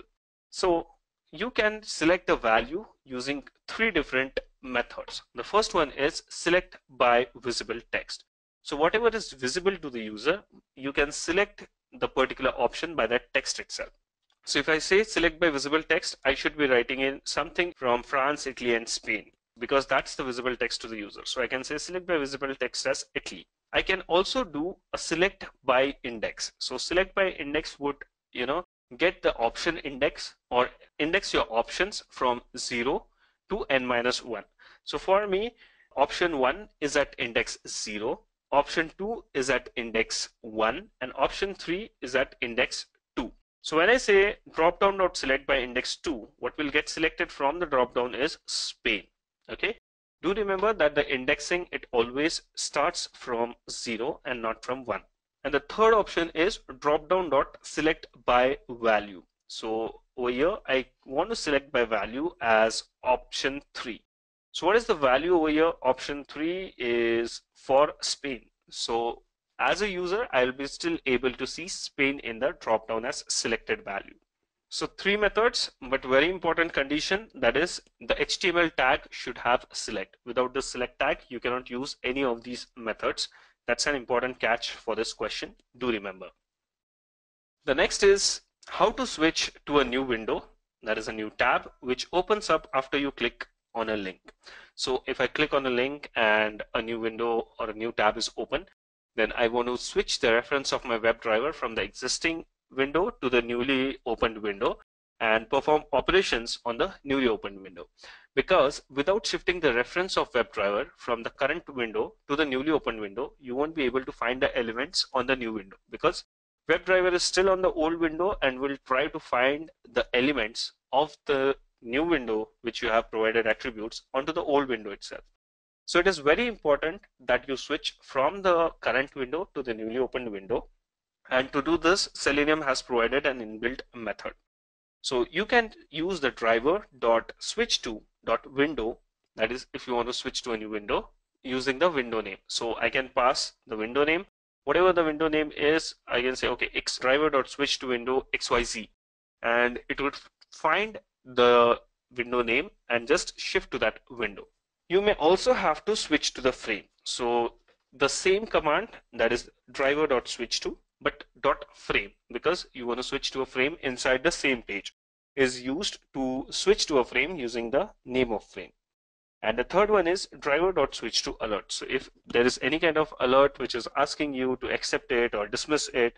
So you can select the value using three different methods. The first one is select by visible text. So whatever is visible to the user, you can select the particular option by that text itself. So if I say select by visible text, I should be writing in something from France, Italy, and Spain, because that's the visible text to the user. So I can say select by visible text as Italy. I can also do a select by index. So select by index would, you know, get the option index or index your options from 0 to n minus 1. So for me, option 1 is at index 0, option 2 is at index 1, and option 3 is at index 2. So when I say dropdown.select by index 2, what will get selected from the dropdown is Spain. Okay. Do remember that the indexing, it always starts from 0 and not from 1. And the third option is dropdown.select by value. So over here, I want to select by value as option 3. So what is the value over here? Option 3 is for Spain. So as a user, I'll be still able to see Spain in the dropdown as selected value. So three methods, but very important condition, that is the HTML tag should have select. Without the select tag, you cannot use any of these methods. That's an important catch for this question. Do remember. The next is how to switch to a new window, that is a new tab, which opens up after you click on a link. So if I click on a link and a new window or a new tab is open, then I want to switch the reference of my WebDriver from the existing window to the newly opened window and perform operations on the newly opened window. Because without shifting the reference of WebDriver from the current window to the newly opened window, you won't be able to find the elements on the new window, because WebDriver is still on the old window and will try to find the elements of the new window, which you have provided attributes, onto the old window itself. So it is very important that you switch from the current window to the newly opened window. And to do this, Selenium has provided an inbuilt method. So you can use the driver.switchTo.window, that is if you want to switch to a new window, using the window name. So I can pass the window name. Whatever the window name is, I can say, okay, driver.switchToWindow XYZ. And it would find the window name and just shift to that window. You may also have to switch to the frame. So the same command, that is driver.switch to but .frame, because you want to switch to a frame inside the same page, is used to switch to a frame using the name of frame. And the third one is driver.switch to alert. So if there is any kind of alert which is asking you to accept it or dismiss it,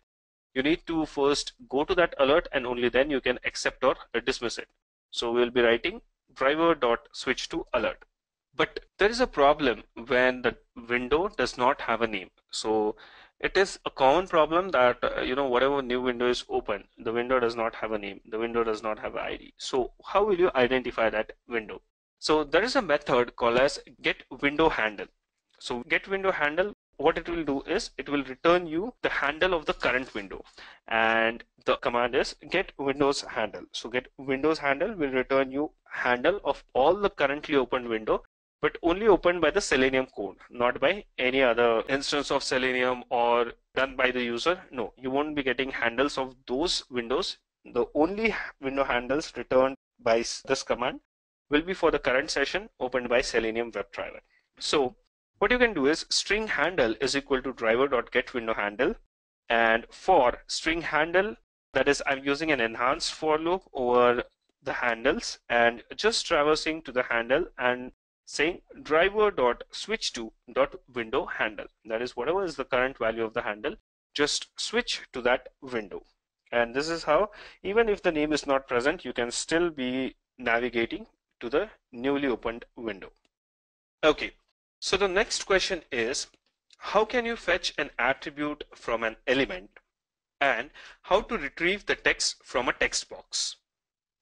you need to first go to that alert and only then you can accept or dismiss it. So we'll be writing driver.switch to alert. But there is a problem when the window does not have a name. So it is a common problem that whatever new window is open, the window does not have a name, the window does not have an ID. So how will you identify that window? So there is a method called as getWindowHandle. So getWindowHandle, what it will do is it will return you the handle of the current window, and the command is getWindowsHandle. So getWindowsHandle will return you handle of all the currently opened window, but only opened by the Selenium code, not by any other instance of Selenium or done by the user. No, you won't be getting handles of those windows. The only window handles returned by this command will be for the current session opened by Selenium WebDriver. So what you can do is string handle is equal to driver.getWindowHandle, and for string handle, that is, I'm using an enhanced for loop over the handles and just traversing to the handle and saying driver.switch to .window handle. That is, whatever is the current value of the handle, just switch to that window. And this is how, even if the name is not present, you can still be navigating to the newly opened window. Okay. So the next question is, how can you fetch an attribute from an element and how to retrieve the text from a text box?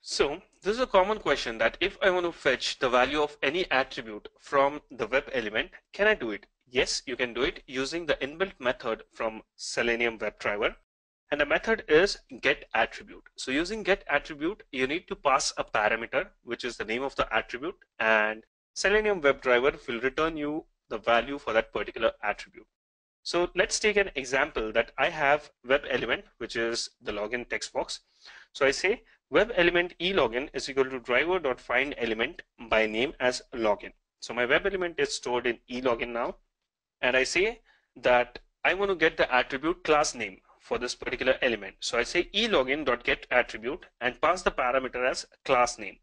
So this is a common question that if I want to fetch the value of any attribute from the web element, can I do it? Yes, you can do it using the inbuilt method from Selenium WebDriver, and the method is getAttribute. So using getAttribute, you need to pass a parameter, which is the name of the attribute, and Selenium WebDriver will return you the value for that particular attribute. So let's take an example that I have web element, which is the login text box. So I say web element e-login is equal to driver.find element by name as login. So my web element is stored in e-login now, and I say that I want to get the attribute class name for this particular element. So I say e-login.getAttribute and pass the parameter as class name.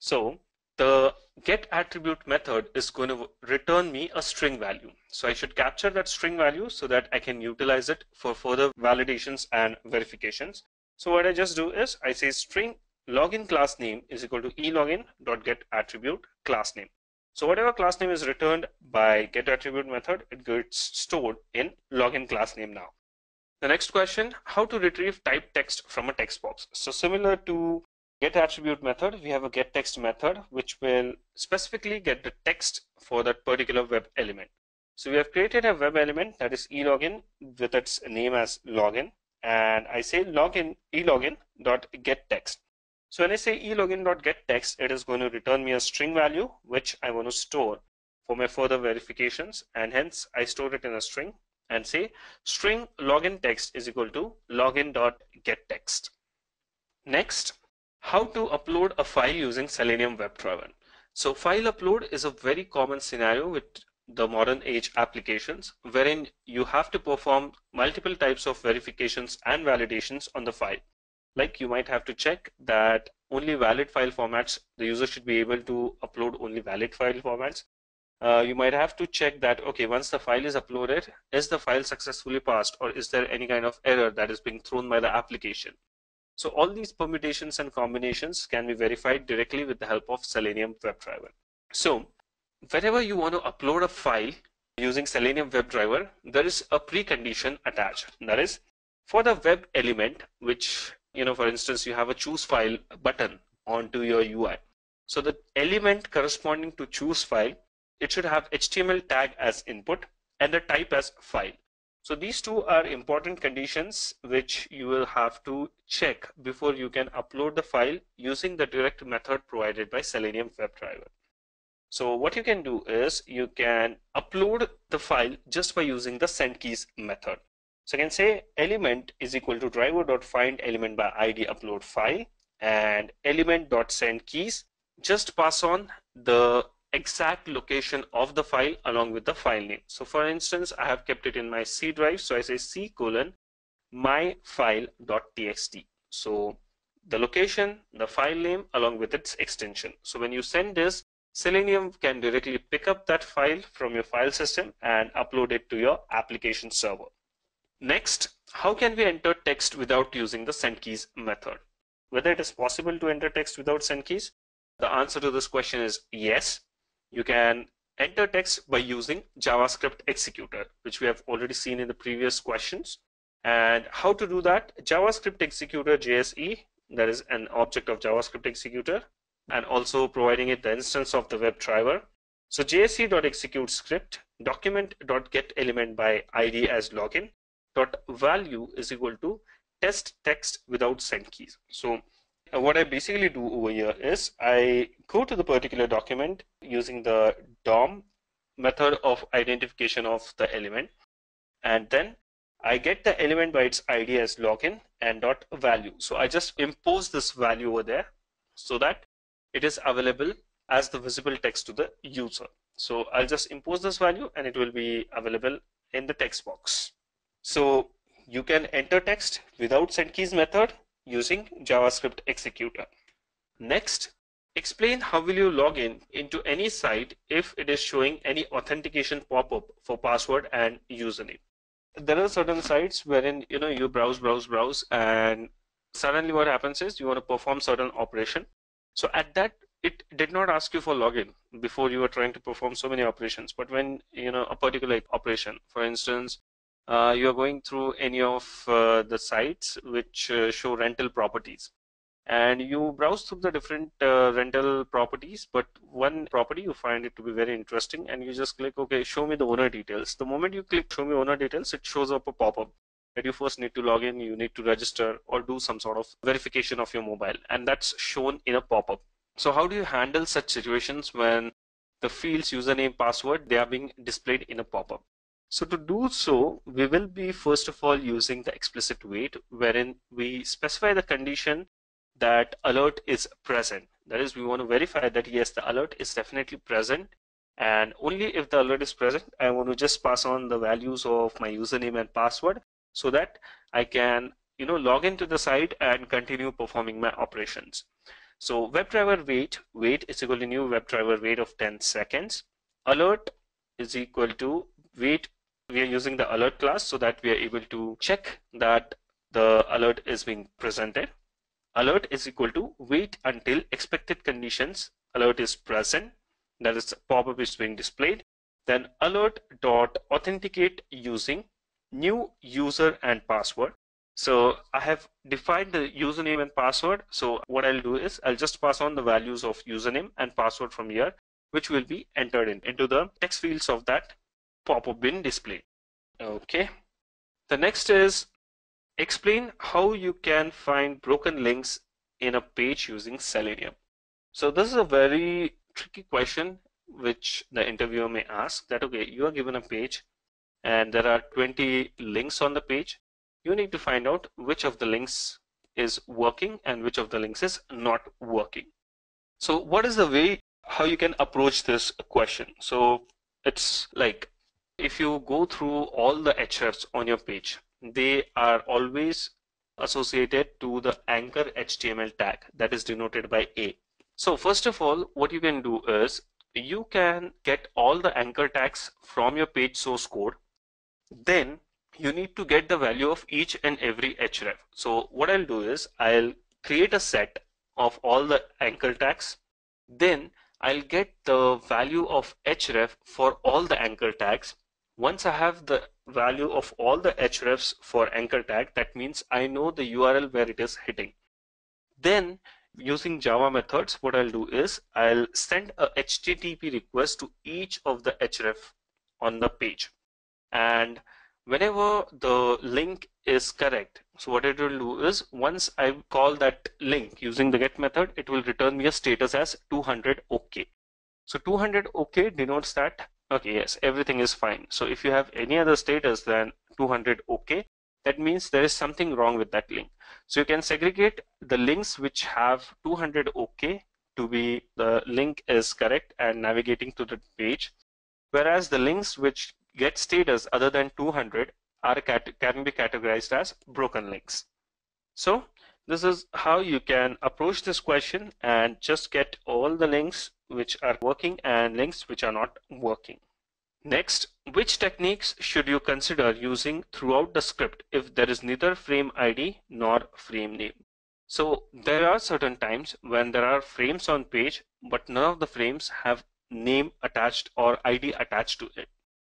So the getAttribute method is going to return me a string value. So I should capture that string value so that I can utilize it for further validations and verifications. So what I just do is I say string login class name is equal to elogin.getAttribute class name. So whatever class name is returned by getAttribute method, it gets stored in login class name now. The next question, how to retrieve typed text from a text box. So similar to getAttribute method, we have a getText method which will specifically get the text for that particular web element. So we have created a web element that is elogin with its name as login, and I say login elogin.getText. So when I say elogin.getText, it is going to return me a string value which I want to store for my further verifications, and hence I store it in a string and say string login text is equal to login.getText. Next, how to upload a file using Selenium WebDriver. So file upload is a very common scenario with the modern age applications, wherein you have to perform multiple types of verifications and validations on the file. Like, you might have to check that only valid file formats, the user should be able to upload only valid file formats. You might have to check that, okay, once the file is uploaded, is the file successfully passed or is there any kind of error that is being thrown by the application? So all these permutations and combinations can be verified directly with the help of Selenium WebDriver. So whenever you want to upload a file using Selenium WebDriver, there is a precondition attached. That is, for the web element, which, for instance, you have a choose file button onto your UI. So the element corresponding to choose file, it should have HTML tag as input and the type as file. So these two are important conditions which you will have to check before you can upload the file using the direct method provided by Selenium WebDriver. So what you can do is you can upload the file just by using the sendKeys method. So I can say element is equal to driver.find element by ID upload file, and element.sendKeys, just pass on the exact location of the file along with the file name. So for instance, I have kept it in my C drive. So I say C colon my file.txt. So the location, the file name along with its extension. So when you send this, Selenium can directly pick up that file from your file system and upload it to your application server. Next, how can we enter text without using the sendKeys method? Whether it is possible to enter text without sendKeys? The answer to this question is yes. You can enter text by using JavaScript executor, which we have already seen in the previous questions. And how to do that? JavaScript executor JSE, that is an object of JavaScript executor, and also providing it the instance of the web driver. So jse.execute script, document.get element by id as login, dot value is equal to test text without send keys. So what I basically do over here is I go to the particular document using the DOM method of identification of the element, and then I get the element by its id as login and dot value. So I just impose this value over there so that it is available as the visible text to the user. So I'll just impose this value and it will be available in the text box. So you can enter text without sendKeys method using JavaScript executor. Next, explain how will you log in into any site if it is showing any authentication pop-up for password and username. There are certain sites wherein you browse and suddenly what happens is you want to perform certain operation. So at that, it did not ask you for login before you were trying to perform so many operations. But when a particular operation, for instance, you are going through any of the sites which show rental properties, and you browse through the different rental properties, but one property you find it to be very interesting and you just click OK, show me the owner details. The moment you click show me owner details, it shows up a pop-up that you first need to log in, you need to register or do some sort of verification of your mobile, and that's shown in a pop-up. So how do you handle such situations when the fields username, password, they are being displayed in a pop-up? So to do so, we will be first of all using the explicit wait, wherein we specify the condition that alert is present. That is, we want to verify that yes, the alert is definitely present, and only if the alert is present, I want to just pass on the values of my username and password so that I can log into the site and continue performing my operations. So WebDriver wait is equal to new WebDriver wait of 10 seconds. Alert is equal to wait. We are using the alert class so that we are able to check that the alert is being presented. Alert is equal to wait until expected conditions alert is present, that is pop-up is being displayed. Then alert dot authenticate using new user and password. So I have defined the username and password. So what I'll do is I'll just pass on the values of username and password from here, which will be entered into the text fields of that pop-up bin display. Okay, the next is explain how you can find broken links in a page using Selenium. So this is a very tricky question which the interviewer may ask, that okay, you are given a page and there are 20 links on the page. You need to find out which of the links is working and which of the links is not working. So what is the way how you can approach this question? So it's like, if you go through all the hrefs on your page, they are always associated to the anchor HTML tag that is denoted by A. So first of all, what you can do is you can get all the anchor tags from your page source code. Then you need to get the value of each and every href. So what I'll do is I'll create a set of all the anchor tags. Then I'll get the value of href for all the anchor tags. Once I have the value of all the hrefs for anchor tag, that means I know the URL where it is hitting. Then using Java methods, what I'll do is I'll send a HTTP request to each of the href on the page, and whenever the link is correct, so what it will do is once I call that link using the get method, it will return me a status as 200 OK. So 200 OK denotes that, okay, yes, everything is fine. So if you have any other status than 200 OK, that means there is something wrong with that link. So you can segregate the links which have 200 OK to be the link is correct and navigating to the page, whereas the links which get status other than 200 are can be categorized as broken links. So this is how you can approach this question and just get all the links which are working and links which are not working. Next, which techniques should you consider using throughout the script if there is neither frame ID nor frame name? So there are certain times when there are frames on page, but none of the frames have name attached or ID attached to it.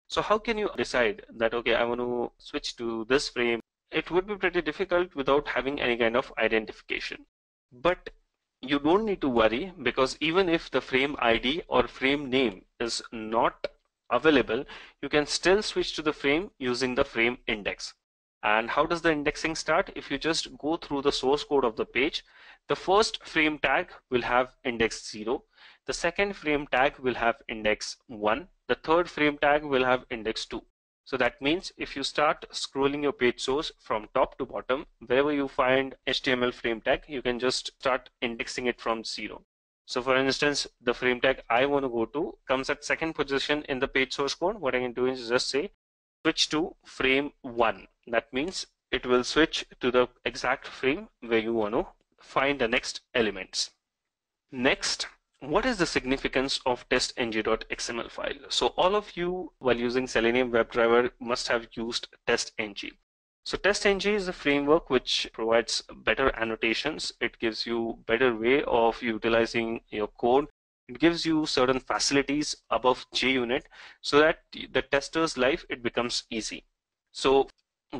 So how can you decide that, okay, I want to switch to this frame? It would be pretty difficult without having any kind of identification. But you don't need to worry, because even if the frame ID or frame name is not available, you can still switch to the frame using the frame index. And how does the indexing start? If you just go through the source code of the page, the first frame tag will have index 0, the second frame tag will have index 1, the third frame tag will have index 2. So that means if you start scrolling your page source from top to bottom, wherever you find HTML frame tag, you can just start indexing it from 0. So for instance, the frame tag I want to go to comes at second position in the page source code. What I can do is just say switch to frame 1. That means it will switch to the exact frame where you want to find the next elements. Next, what is the significance of testng.xml file? So all of you while using Selenium WebDriver must have used TestNG. So TestNG is a framework which provides better annotations. It gives you better way of utilizing your code. It gives you certain facilities above JUnit so that the tester's life, it becomes easy. So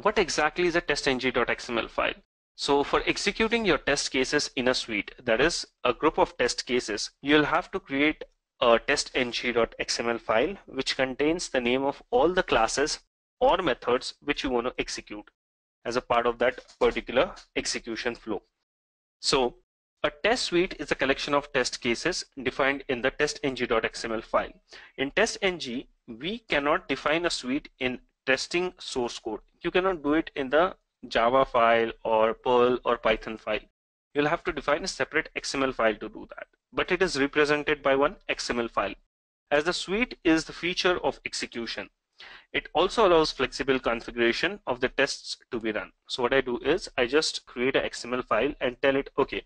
what exactly is a testng.xml file? So for executing your test cases in a suite, that is a group of test cases, you'll have to create a testng.xml file which contains the name of all the classes or methods which you want to execute as a part of that particular execution flow. So a test suite is a collection of test cases defined in the testng.xml file. In TestNG, we cannot define a suite in testing source code. You cannot do it in the Java file or Perl or Python file. You'll have to define a separate XML file to do that, but it is represented by one XML file. As the suite is the feature of execution, it also allows flexible configuration of the tests to be run. So what I do is I just create an XML file and tell it, okay,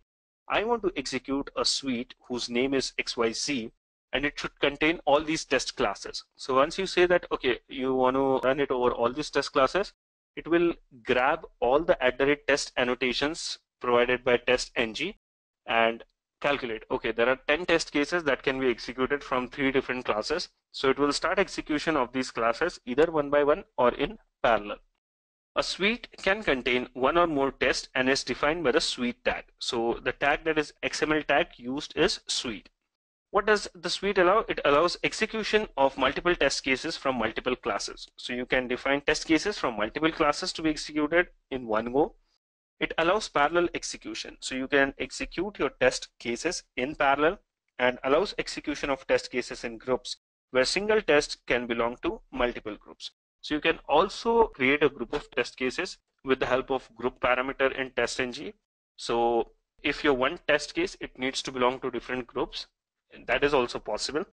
I want to execute a suite whose name is XYZ and it should contain all these test classes. So once you say that, okay, you want to run it over all these test classes, it will grab all the @ test annotations provided by TestNG and calculate, okay, there are 10 test cases that can be executed from 3 different classes. So it will start execution of these classes either one by one or in parallel. A suite can contain one or more tests and is defined by the suite tag. So the tag that is XML tag used is suite. What does the suite allow? It allows execution of multiple test cases from multiple classes. So you can define test cases from multiple classes to be executed in one go. It allows parallel execution. So you can execute your test cases in parallel and allows execution of test cases in groups where single test can belong to multiple groups. So you can also create a group of test cases with the help of group parameter in TestNG. So if your one test case, it needs to belong to different groups. That is also possible.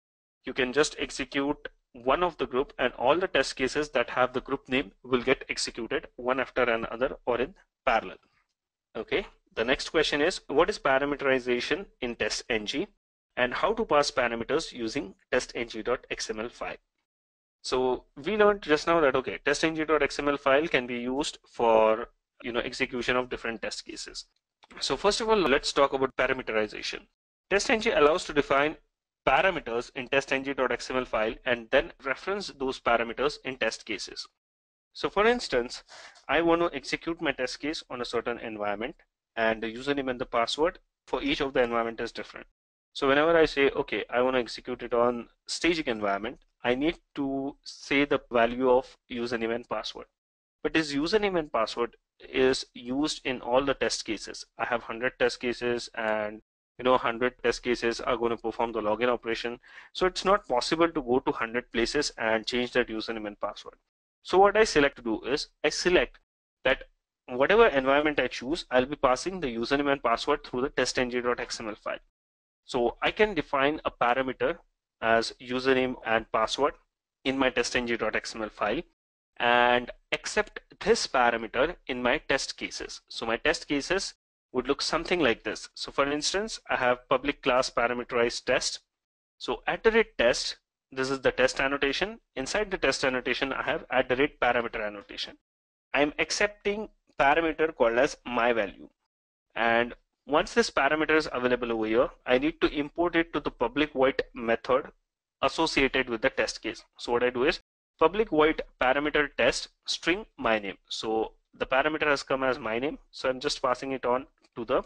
You can just execute one of the group and all the test cases that have the group name will get executed one after another or in parallel. Okay, the next question is, what is parameterization in TestNG and how to pass parameters using testng.xml file? So we learned just now that, okay, testng.xml file can be used for, you know, execution of different test cases. So first of all, let's talk about parameterization. TestNG allows to define parameters in testng.xml file and then reference those parameters in test cases. So for instance, I want to execute my test case on a certain environment and the username and the password for each of the environment is different. So whenever I say, okay, I want to execute it on staging environment, I need to say the value of username and password. But this username and password is used in all the test cases. I have 100 test cases and 100 test cases are going to perform the login operation. So it's not possible to go to 100 places and change that username and password. So what I select to do is I select that whatever environment I choose, I'll be passing the username and password through the testng.xml file. So I can define a parameter as username and password in my testng.xml file and accept this parameter in my test cases. So my test cases would look something like this. So for instance, I have public class parameterized test. So @test, this is the test annotation. Inside the test annotation, I have @parameter annotation. I'm accepting parameter called as my value. And once this parameter is available over here, I need to import it to the public void method associated with the test case. So what I do is public void parameter test string my name. So the parameter has come as my name. So I'm just passing it on to the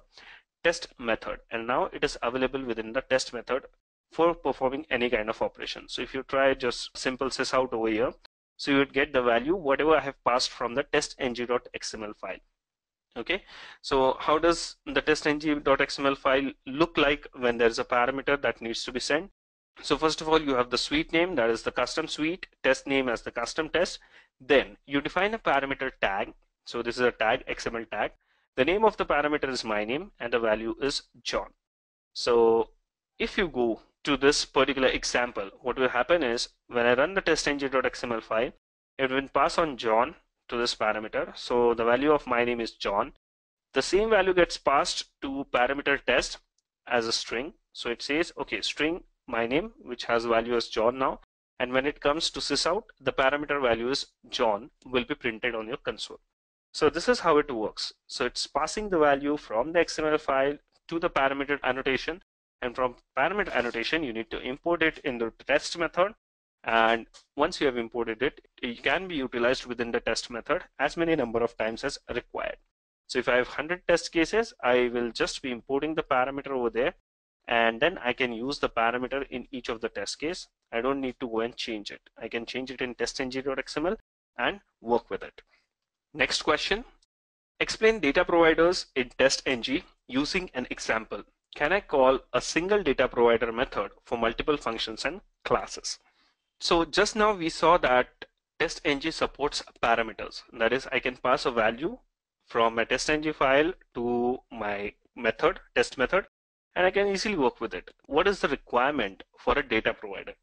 test method. And now it is available within the test method for performing any kind of operation. So if you try just simple sysout over here, so you would get the value, whatever I have passed from the testng.xml file. Okay, so how does the testng.xml file look like when there's a parameter that needs to be sent? So first of all, you have the suite name, that is the custom suite, test name as the custom test. Then you define a parameter tag. So this is a tag, XML tag. The name of the parameter is my name and the value is John. So if you go to this particular example, what will happen is when I run the testng.xml file, it will pass on John to this parameter. So the value of my name is John. The same value gets passed to parameter test as a string. So it says, okay, string my name, which has value as John now. And when it comes to sysout, the parameter value is John will be printed on your console. So this is how it works. So it's passing the value from the XML file to the parameter annotation. And from parameter annotation, you need to import it in the test method. And once you have imported it, it can be utilized within the test method as many number of times as required. So if I have 100 test cases, I will just be importing the parameter over there. And then I can use the parameter in each of the test case. I don't need to go and change it. I can change it in testng.xml and work with it. Next question, explain data providers in TestNG using an example. Can I call a single data provider method for multiple functions and classes? So just now we saw that TestNG supports parameters. That is, I can pass a value from my TestNG file to my method, test method, and I can easily work with it. What is the requirement for a data provider?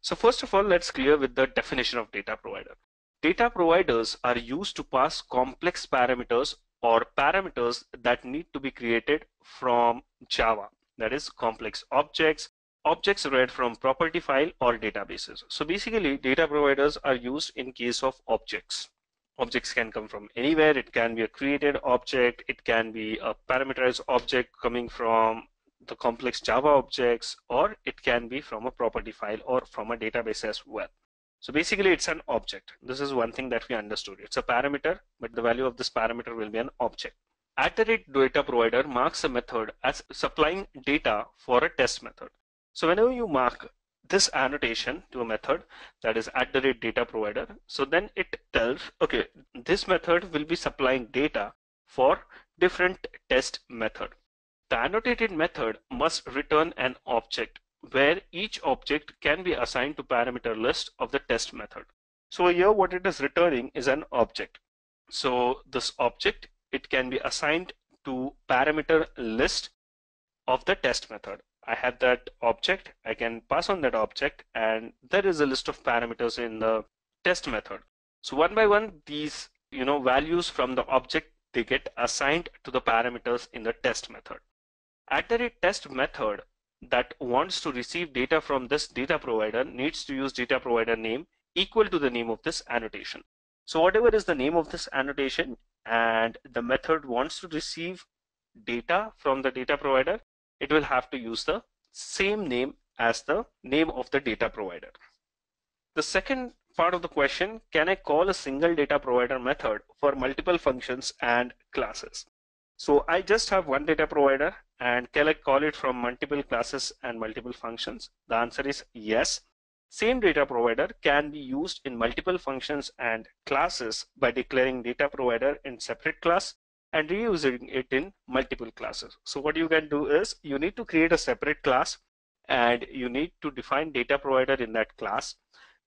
So first of all, let's clear with the definition of data provider. Data providers are used to pass complex parameters or parameters that need to be created from Java, that is complex objects, objects read from property file or databases. So basically data providers are used in case of objects. Objects can come from anywhere. It can be a created object. It can be a parameterized object coming from the complex Java objects, or it can be from a property file or from a database as well. So basically it's an object. This is one thing that we understood. It's a parameter, but the value of this parameter will be an object. @data provider marks a method as supplying data for a test method. So whenever you mark this annotation to a method, that is @data provider, so then it tells, okay, this method will be supplying data for different test method. The annotated method must return an object where each object can be assigned to parameter list of the test method. So here what it is returning is an object. So this object, it can be assigned to parameter list of the test method. I have that object, I can pass on that object, and there is a list of parameters in the test method. So one by one, these values from the object, they get assigned to the parameters in the test method. @test method that wants to receive data from this data provider needs to use data provider name equal to the name of this annotation. So whatever is the name of this annotation, and the method wants to receive data from the data provider, it will have to use the same name as the name of the data provider. The second part of the question, can I call a single data provider method for multiple functions and classes? So I just have one data provider, and can I call it from multiple classes and multiple functions? The answer is yes. Same data provider can be used in multiple functions and classes by declaring data provider in separate class and reusing it in multiple classes. So what you can do is you need to create a separate class and you need to define data provider in that class.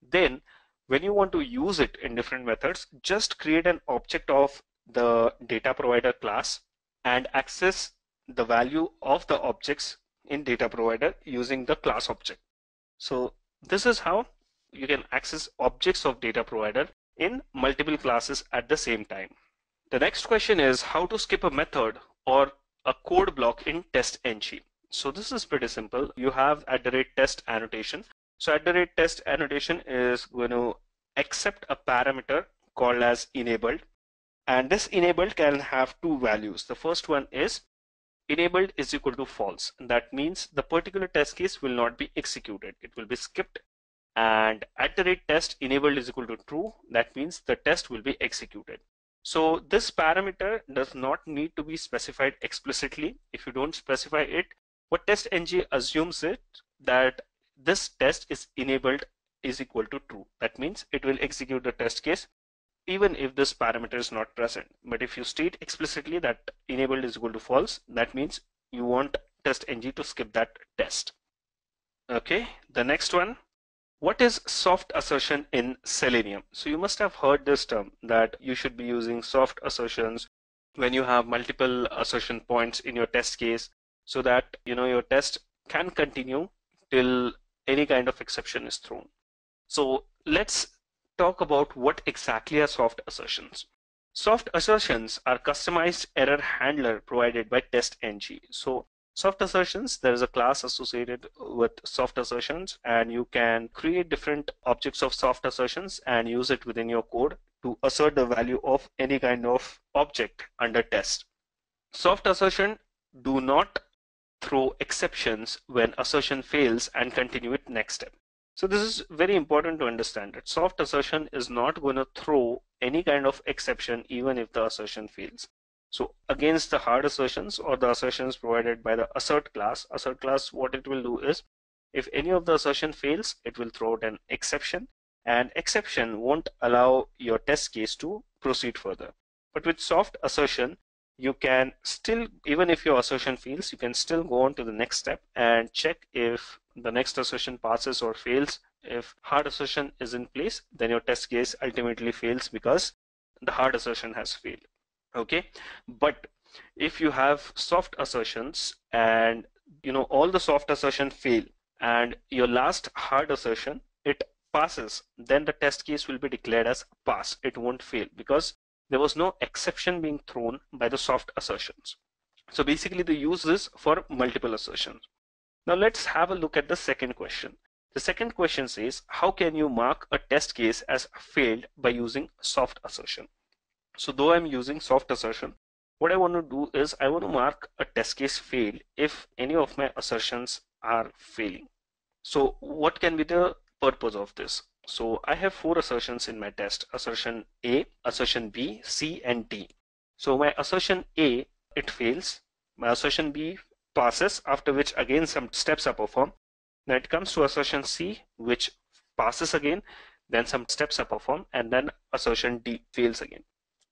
Then when you want to use it in different methods, just create an object of the data provider class and access the value of the objects in data provider using the class object. So this is how you can access objects of data provider in multiple classes at the same time. The next question is how to skip a method or a code block in TestNG. So this is pretty simple. You have @test annotation. So @test annotation is going to accept a parameter called as enabled, and this enabled can have two values. The first one is enabled is equal to false, and that means the particular test case will not be executed, it will be skipped. And @test enabled is equal to true, that means the test will be executed. So this parameter does not need to be specified explicitly. If you don't specify it, what TestNG assumes it that this test is enabled is equal to true. That means it will execute the test case even if this parameter is not present. But if you state explicitly that enabled is equal to false, that means you want TestNG to skip that test. Okay, the next one. What is soft assertion in Selenium? So you must have heard this term that you should be using soft assertions when you have multiple assertion points in your test case, so that you know your test can continue till any kind of exception is thrown. So let's talk about what exactly are soft assertions. Soft assertions are customized error handler provided by TestNG. So soft assertions, there is a class associated with soft assertions, and you can create different objects of soft assertions and use it within your code to assert the value of any kind of object under test. Soft assertion do not throw exceptions when assertion fails and continue it next step. So this is very important to understand that soft assertion is not going to throw any kind of exception even if the assertion fails. So against the hard assertions or the assertions provided by the assert class, what it will do is if any of the assertion fails, it will throw out an exception, and exception won't allow your test case to proceed further. But with soft assertion, you can still, even if your assertion fails, you can still go on to the next step and check if the next assertion passes or fails. If hard assertion is in place, then your test case ultimately fails because the hard assertion has failed. Okay, but if you have soft assertions and you know all the soft assertion fail and your last hard assertion it passes, then the test case will be declared as pass. It won't fail because there was no exception being thrown by the soft assertions. So basically they use this for multiple assertions. Now let's have a look at the second question. The second question says how can you mark a test case as failed by using soft assertion? So though I'm using soft assertion, what I want to do is I want to mark a test case failed if any of my assertions are failing. So what can be the purpose of this? So I have four assertions in my test: assertion A, assertion B, C and D. So my assertion A, it fails, my assertion B passes, after which again some steps are performed. Then it comes to assertion C, which passes again, then some steps are performed, and then assertion D fails again.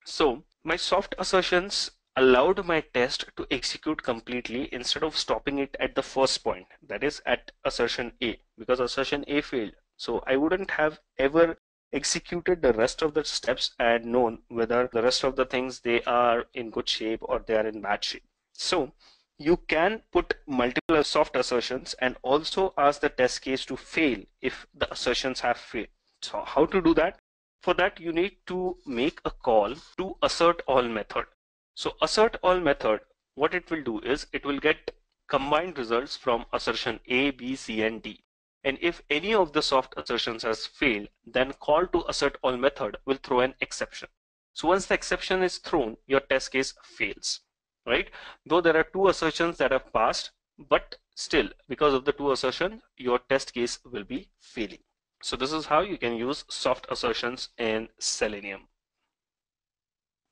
So my soft assertions allowed my test to execute completely instead of stopping it at the first point, that is at assertion A, because assertion A failed. So I wouldn't have ever executed the rest of the steps and known whether the rest of the things they are in good shape or they are in bad shape. So you can put multiple soft assertions and also ask the test case to fail if the assertions have failed. So how to do that? For that, you need to make a call to assert all method. So assert all method, what it will do is it will get combined results from assertion A, B, C, and D. And if any of the soft assertions has failed, then call to assert all method will throw an exception. So once the exception is thrown, your test case fails, right? Though there are two assertions that have passed, but still, because of the two assertions, your test case will be failing. So this is how you can use soft assertions in Selenium.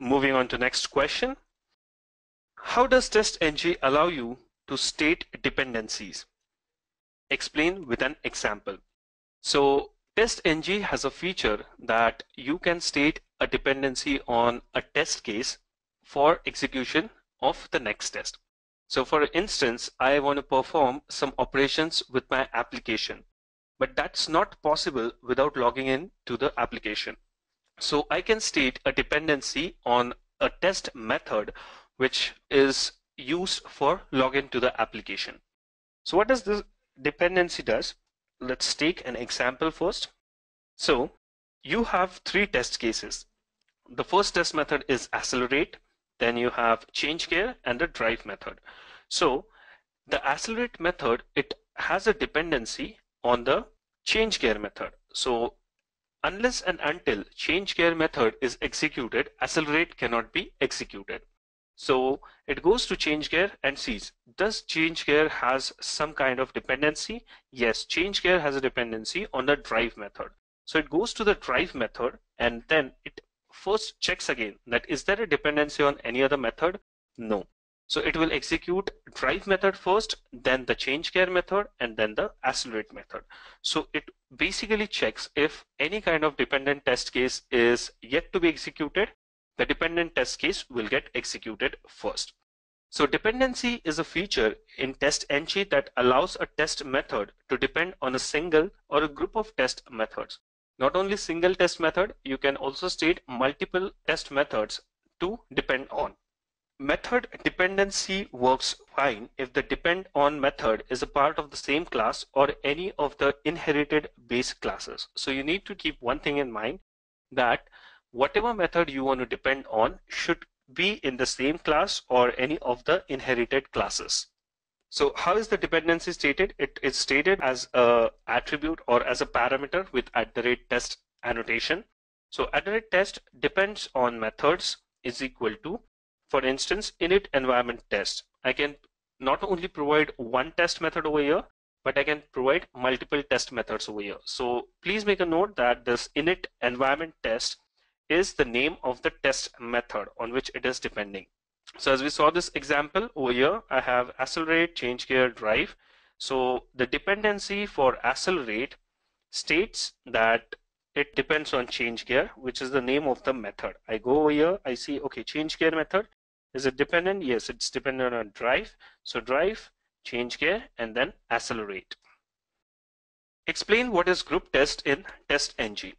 Moving on to next question. How does TestNG allow you to state dependencies? Explain with an example. So TestNG has a feature that you can state a dependency on a test case for execution of the next test. So for instance, I want to perform some operations with my application, but that's not possible without logging in to the application. So I can state a dependency on a test method which is used for login to the application. So what does this dependency does? Let's take an example first. So you have three test cases. The first test method is accelerate, then you have change care and the drive method. So the accelerate method, it has a dependency on the change care method. So unless and until change care method is executed, accelerate cannot be executed. So it goes to change care and sees, does change care has some kind of dependency? Yes, change care has a dependency on the drive method. So it goes to the drive method and then it first checks again that is there a dependency on any other method? No. So it will execute drive method first, then the change care method, and then the accelerate method. So it basically checks if any kind of dependent test case is yet to be executed, the dependent test case will get executed first. So dependency is a feature in TestNG that allows a test method to depend on a single or a group of test methods. Not only single test method, you can also state multiple test methods to depend on. Method dependency works fine if the depend on method is a part of the same class or any of the inherited base classes. So you need to keep one thing in mind, that whatever method you want to depend on should be in the same class or any of the inherited classes. So how is the dependency stated? It is stated as an attribute or as a parameter with @test annotation. So @test depends on methods is equal to, for instance, init environment test. I can not only provide one test method over here, but I can provide multiple test methods over here. So please make a note that this init environment test is the name of the test method on which it is depending. So as we saw this example over here, I have accelerate, change care, drive. So the dependency for accelerate states that it depends on change care, which is the name of the method. I go over here, I see, okay, change care method. Is it dependent? Yes, it's dependent on drive. So drive, change care, and then accelerate. Explain what is group test in TestNG.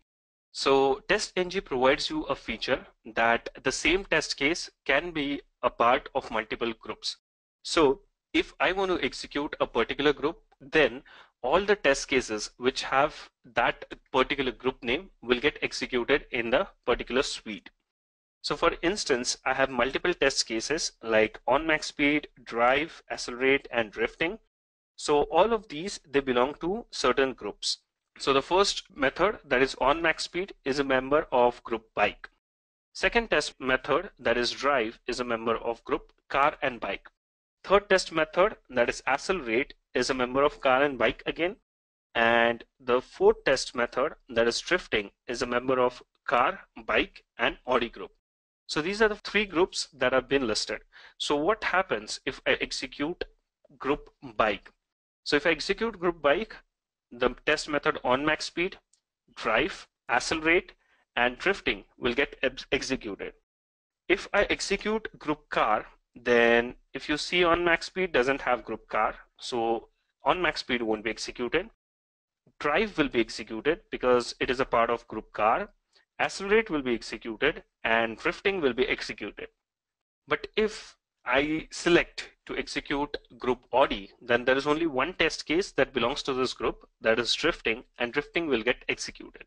So TestNG provides you a feature that the same test case can be a part of multiple groups. So if I want to execute a particular group, then all the test cases which have that particular group name will get executed in the particular suite. So for instance, I have multiple test cases like on max speed, drive, accelerate, and drifting. So all of these, they belong to certain groups. So the first method, that is on max speed, is a member of group bike. Second test method, that is drive, is a member of group car and bike. Third test method, that is accelerate, is a member of car and bike again. And the fourth test method, that is drifting, is a member of car, bike, and Audi group. So these are the three groups that have been listed. So what happens if I execute group bike? So if I execute group bike, the test method on max speed, drive, accelerate, and drifting will get executed. If I execute group car, then if you see on max speed doesn't have group car, so on max speed won't be executed. Drive will be executed because it is a part of group car. Accelerate will be executed and drifting will be executed. But if I select to execute group Audi, then there is only one test case that belongs to this group, that is drifting, and drifting will get executed.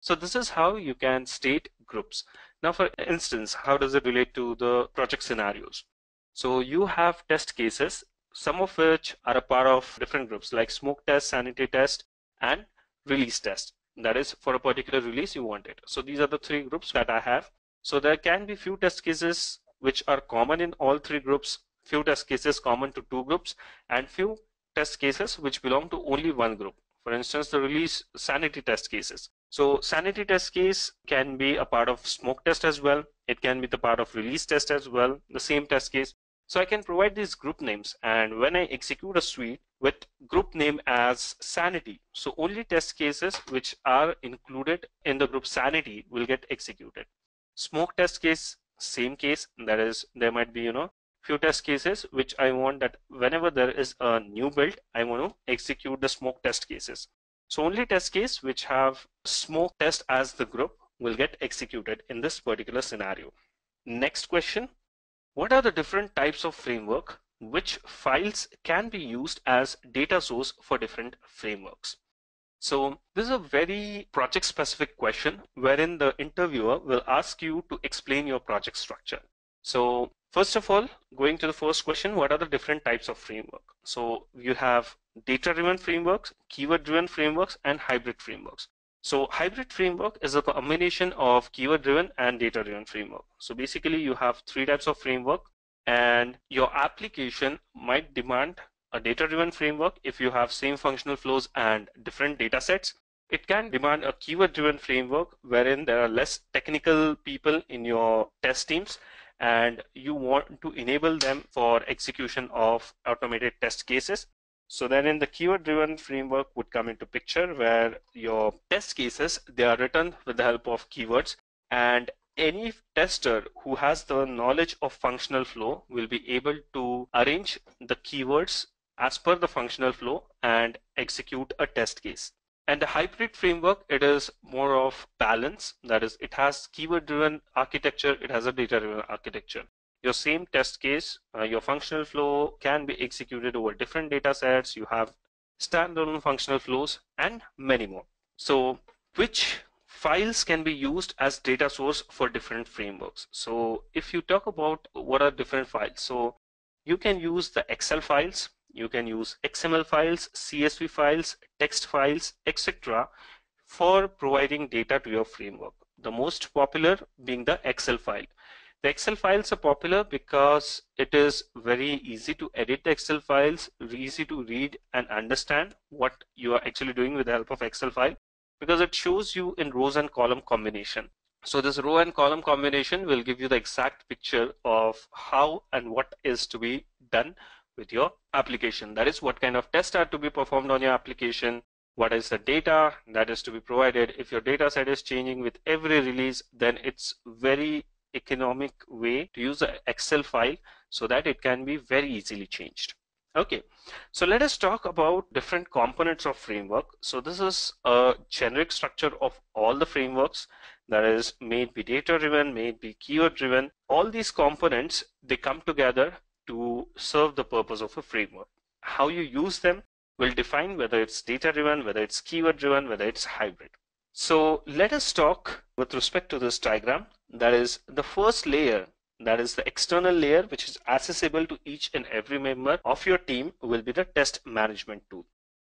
So this is how you can state groups. Now for instance, how does it relate to the project scenarios? So you have test cases, some of which are a part of different groups like smoke test, sanity test, and release test. That is for a particular release you want it. So these are the three groups that I have. So there can be few test cases which are common in all three groups, few test cases common to two groups, and few test cases which belong to only one group. For instance, the release sanity test cases. So sanity test case can be a part of smoke test as well. It can be the part of release test as well, the same test case. So I can provide these group names, and when I execute a suite with group name as sanity, so only test cases which are included in the group sanity will get executed. Smoke test case, same case, that is there might be, you know, few test cases which I want that whenever there is a new build, I want to execute the smoke test cases. So only test case which have smoke test as the group will get executed in this particular scenario. Next question. What are the different types of framework? Which files can be used as data source for different frameworks? So this is a very project-specific question wherein the interviewer will ask you to explain your project structure. So first of all, going to the first question, what are the different types of framework? So you have data-driven frameworks, keyword-driven frameworks, and hybrid frameworks. So hybrid framework is a combination of keyword-driven and data-driven framework. So basically you have three types of framework, and your application might demand a data-driven framework if you have same functional flows and different data sets. It can demand a keyword-driven framework wherein there are less technical people in your test teams and you want to enable them for execution of automated test cases. So then in the keyword-driven framework would come into picture where your test cases, they are written with the help of keywords, and any tester who has the knowledge of functional flow will be able to arrange the keywords as per the functional flow and execute a test case. And the hybrid framework, it is more of balance. That is, it has keyword-driven architecture, it has a data-driven architecture. Your same test case, your functional flow can be executed over different data sets. You have standalone functional flows and many more. So which files can be used as data source for different frameworks? So if you talk about what are different files, so you can use the Excel files, you can use XML files, CSV files, text files, etc. for providing data to your framework. The most popular being the Excel file. The Excel files are popular because it is very easy to edit the Excel files, easy to read and understand what you are actually doing with the help of Excel file, because it shows you in rows and column combination. So this row and column combination will give you the exact picture of how and what is to be done with your application. That is, what kind of tests are to be performed on your application, what is the data that is to be provided. If your data set is changing with every release, then it's very economic way to use an Excel file so that it can be very easily changed. Okay, so let us talk about different components of framework. So this is a generic structure of all the frameworks. That is, may it be data-driven, may it be keyword-driven. All these components, they come together to serve the purpose of a framework. How you use them will define whether it's data-driven, whether it's keyword-driven, whether it's hybrid. So let us talk with respect to this diagram. That is the first layer. That is the external layer, which is accessible to each and every member of your team, will be the test management tool.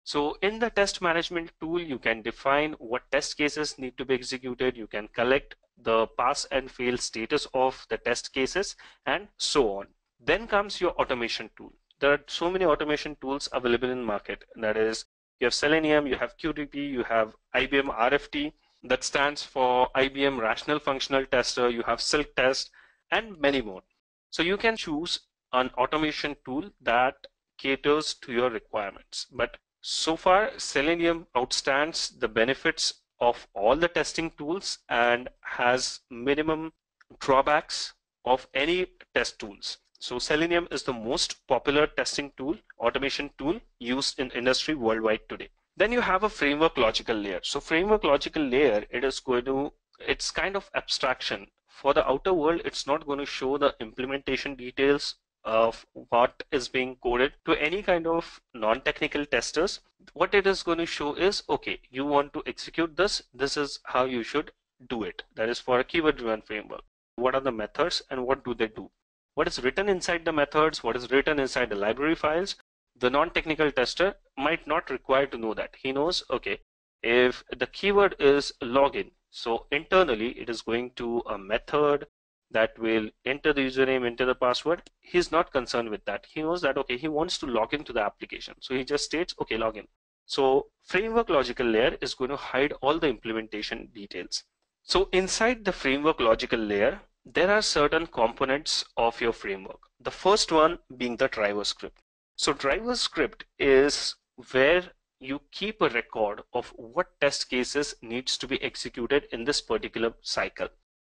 So in the test management tool, you can define what test cases need to be executed. You can collect the pass and fail status of the test cases and so on. Then comes your automation tool. There are so many automation tools available in market. That is, you have Selenium, you have QTP, you have IBM RFT, that stands for IBM Rational Functional Tester. You have Silk Test, and many more. So you can choose an automation tool that caters to your requirements. But so far, Selenium outstands the benefits of all the testing tools and has minimum drawbacks of any test tools. So Selenium is the most popular testing tool, automation tool used in industry worldwide today. Then you have a framework logical layer. So framework logical layer, it's kind of abstraction. For the outer world, it's not going to show the implementation details of what is being coded to any kind of non-technical testers. What it is going to show is, okay, you want to execute this, this is how you should do it. That is for a keyword-driven framework. What are the methods and what do they do? What is written inside the methods? What is written inside the library files? The non-technical tester might not require to know that. He knows, okay, if the keyword is login, so internally, it is going to a method that will enter the username, enter the password. He's not concerned with that. He knows that, okay, he wants to log into the application. So he just states, okay, login. So framework logical layer is going to hide all the implementation details. So inside the framework logical layer, there are certain components of your framework. The first one being the driver script. So driver script is where you keep a record of what test cases needs to be executed in this particular cycle.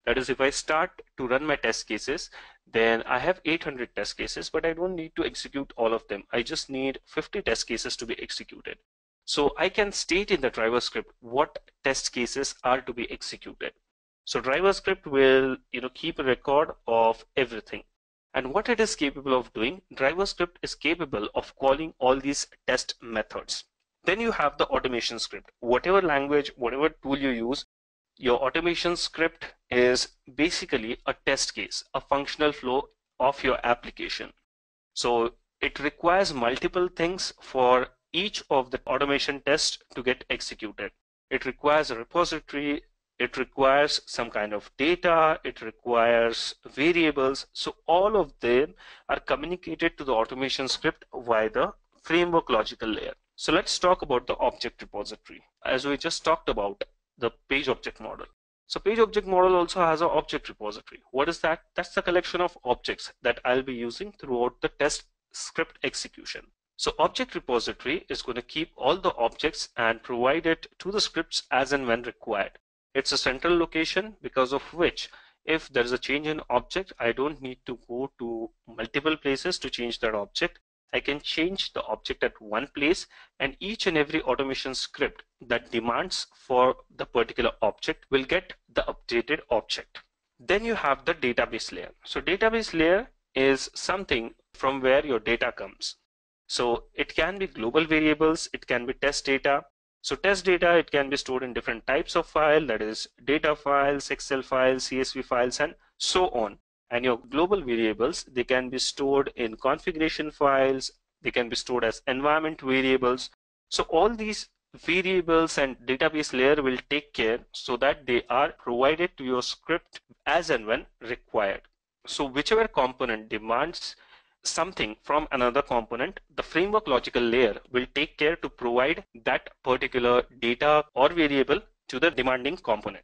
That is, if I start to run my test cases, then I have 800 test cases, but I don't need to execute all of them. I just need 50 test cases to be executed. So I can state in the driver script what test cases are to be executed. So driver script will, keep a record of everything. And what it is capable of doing, driver script is capable of calling all these test methods. Then you have the automation script. Whatever language, whatever tool you use, your automation script is basically a test case, a functional flow of your application. So it requires multiple things for each of the automation tests to get executed. It requires a repository, it requires some kind of data, it requires variables. So all of them are communicated to the automation script via the framework logical layer. So let's talk about the object repository. As we just talked about the page object model. So page object model also has an object repository. What is that? That's the collection of objects that I'll be using throughout the test script execution. So object repository is going to keep all the objects and provide it to the scripts as and when required. It's a central location because of which if there is a change in object, I don't need to go to multiple places to change that object. I can change the object at one place, and each and every automation script that demands for the particular object will get the updated object. Then you have the database layer. So database layer is something from where your data comes. So it can be global variables, it can be test data. So test data, it can be stored in different types of file, that is data files, Excel files, CSV files, and so on. And your global variables, they can be stored in configuration files, they can be stored as environment variables. So all these variables and database layer will take care so that they are provided to your script as and when required. So whichever component demands something from another component, the framework logical layer will take care to provide that particular data or variable to the demanding component.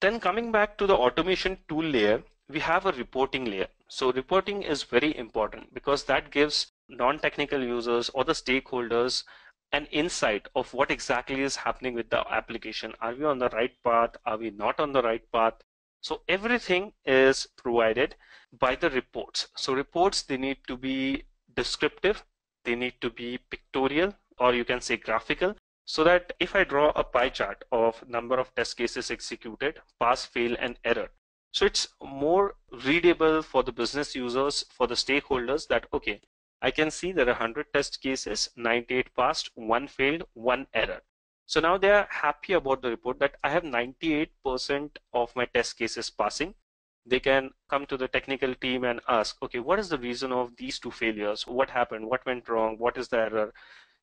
Then coming back to the automation tool layer, we have a reporting layer. So reporting is very important because that gives non-technical users or the stakeholders an insight of what exactly is happening with the application. Are we on the right path? Are we not on the right path? So everything is provided by the reports. So reports, they need to be descriptive. They need to be pictorial, or you can say graphical, so that if I draw a pie chart of number of test cases executed, pass, fail, and error. So it's more readable for the business users, for the stakeholders, that, okay, I can see there are 100 test cases, 98 passed, 1 failed, 1 error. So now they are happy about the report that I have 98% of my test cases passing. They can come to the technical team and ask, okay, what is the reason of these 2 failures? What happened? What went wrong? What is the error?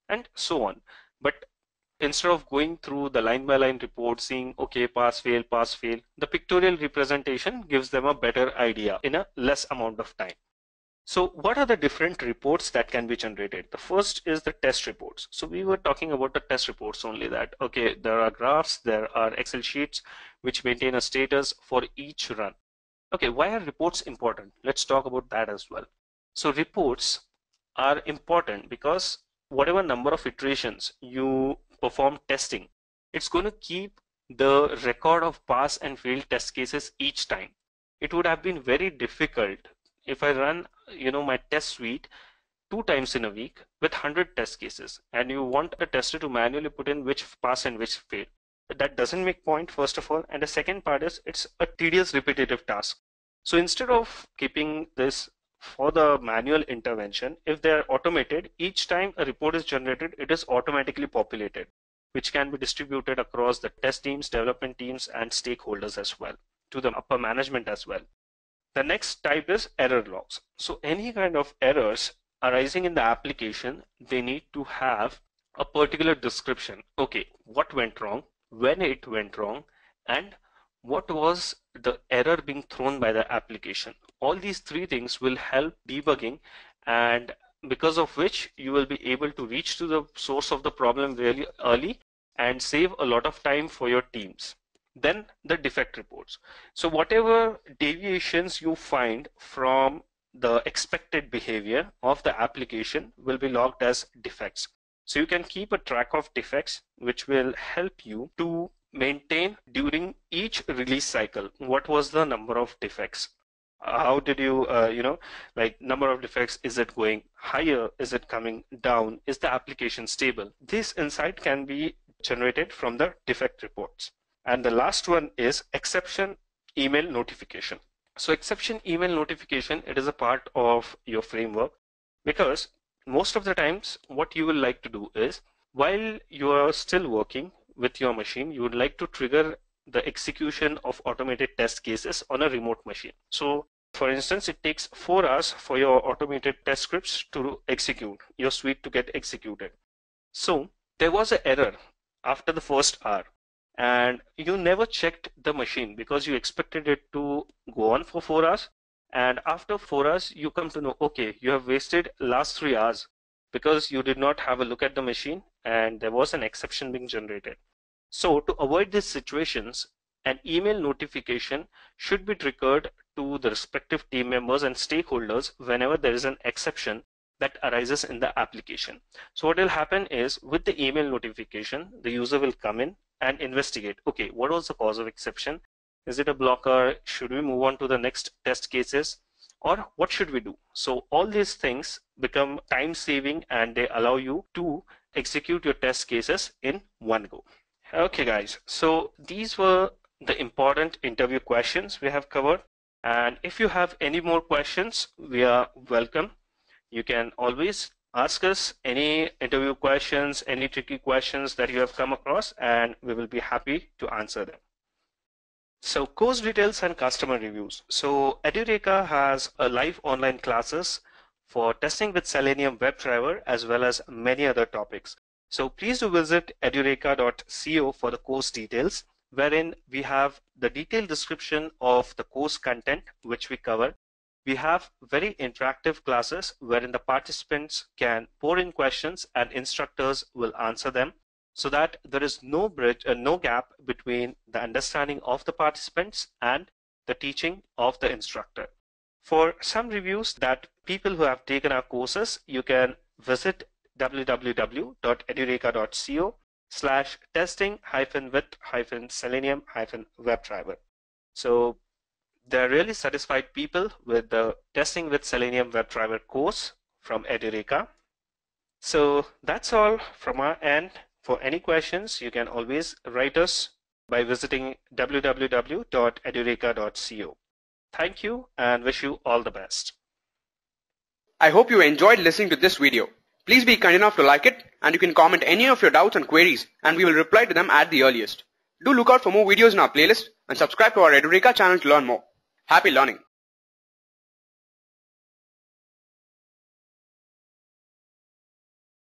And so on. But instead of going through the line-by-line report, seeing, okay, pass, fail, the pictorial representation gives them a better idea in a less amount of time. So what are the different reports that can be generated? The first is the test reports. So we were talking about the test reports only, that, okay, there are graphs, there are Excel sheets which maintain a status for each run. Okay, why are reports important? Let's talk about that as well. So reports are important because whatever number of iterations you perform testing, it's going to keep the record of pass and fail test cases each time. It would have been very difficult if I run, you know, my test suite 2 times in a week with 100 test cases, and you want a tester to manually put in which pass and which fail. That doesn't make point, first of all, and the second part is it's a tedious repetitive task. So instead of keeping this for the manual intervention, if they are automated, each time a report is generated, it is automatically populated, which can be distributed across the test teams, development teams, and stakeholders as well, to the upper management as well. The next type is error logs. So any kind of errors arising in the application, they need to have a particular description. Okay, what went wrong, when it went wrong, and what was the error being thrown by the application. All these 3 things will help debugging, and because of which you will be able to reach to the source of the problem very early and save a lot of time for your teams. Then the defect reports. So whatever deviations you find from the expected behavior of the application will be logged as defects. So you can keep a track of defects, which will help you to maintain during each release cycle what was the number of defects. How did you like number of defects, is it going higher, is it coming down, is the application stable? This insight can be generated from the defect reports. And the last one is exception email notification. So exception email notification, it is a part of your framework, because most of the times what you will like to do is while you are still working with your machine, you would like to trigger the execution of automated test cases on a remote machine. So for instance, it takes 4 hours for your automated test scripts to execute, your suite to get executed. So there was an error after the first hour, and you never checked the machine because you expected it to go on for 4 hours. And after 4 hours, you come to know, okay, you have wasted last 3 hours because you did not have a look at the machine and there was an exception being generated. So to avoid these situations, an email notification should be triggered to the respective team members and stakeholders whenever there is an exception that arises in the application. So what will happen is, with the email notification, the user will come in and investigate, okay, what was the cause of exception? Is it a blocker? Should we move on to the next test cases? Or what should we do? So all these things become time saving and they allow you to execute your test cases in one go. Okay guys, so these were the important interview questions we have covered. And if you have any more questions, we are welcome. You can always ask us any interview questions, any tricky questions that you have come across, and we will be happy to answer them. So course details and customer reviews. So Edureka has a live online classes for testing with Selenium WebDriver as well as many other topics. So please do visit edureka.co for the course details, wherein we have the detailed description of the course content which we cover. We have very interactive classes wherein the participants can pour in questions and instructors will answer them, so that there is no bridge, no gap between the understanding of the participants and the teaching of the instructor. For some reviews that people who have taken our courses, you can visit www.edureka.co/testing-with-selenium-webdriver. So they're really satisfied people with the Testing with Selenium WebDriver course from Edureka. So that's all from our end. For any questions, you can always write us by visiting www.edureka.co. Thank you and wish you all the best. I hope you enjoyed listening to this video. Please be kind enough to like it, and you can comment any of your doubts and queries and we will reply to them at the earliest. Do look out for more videos in our playlist and subscribe to our Edureka channel to learn more. Happy learning!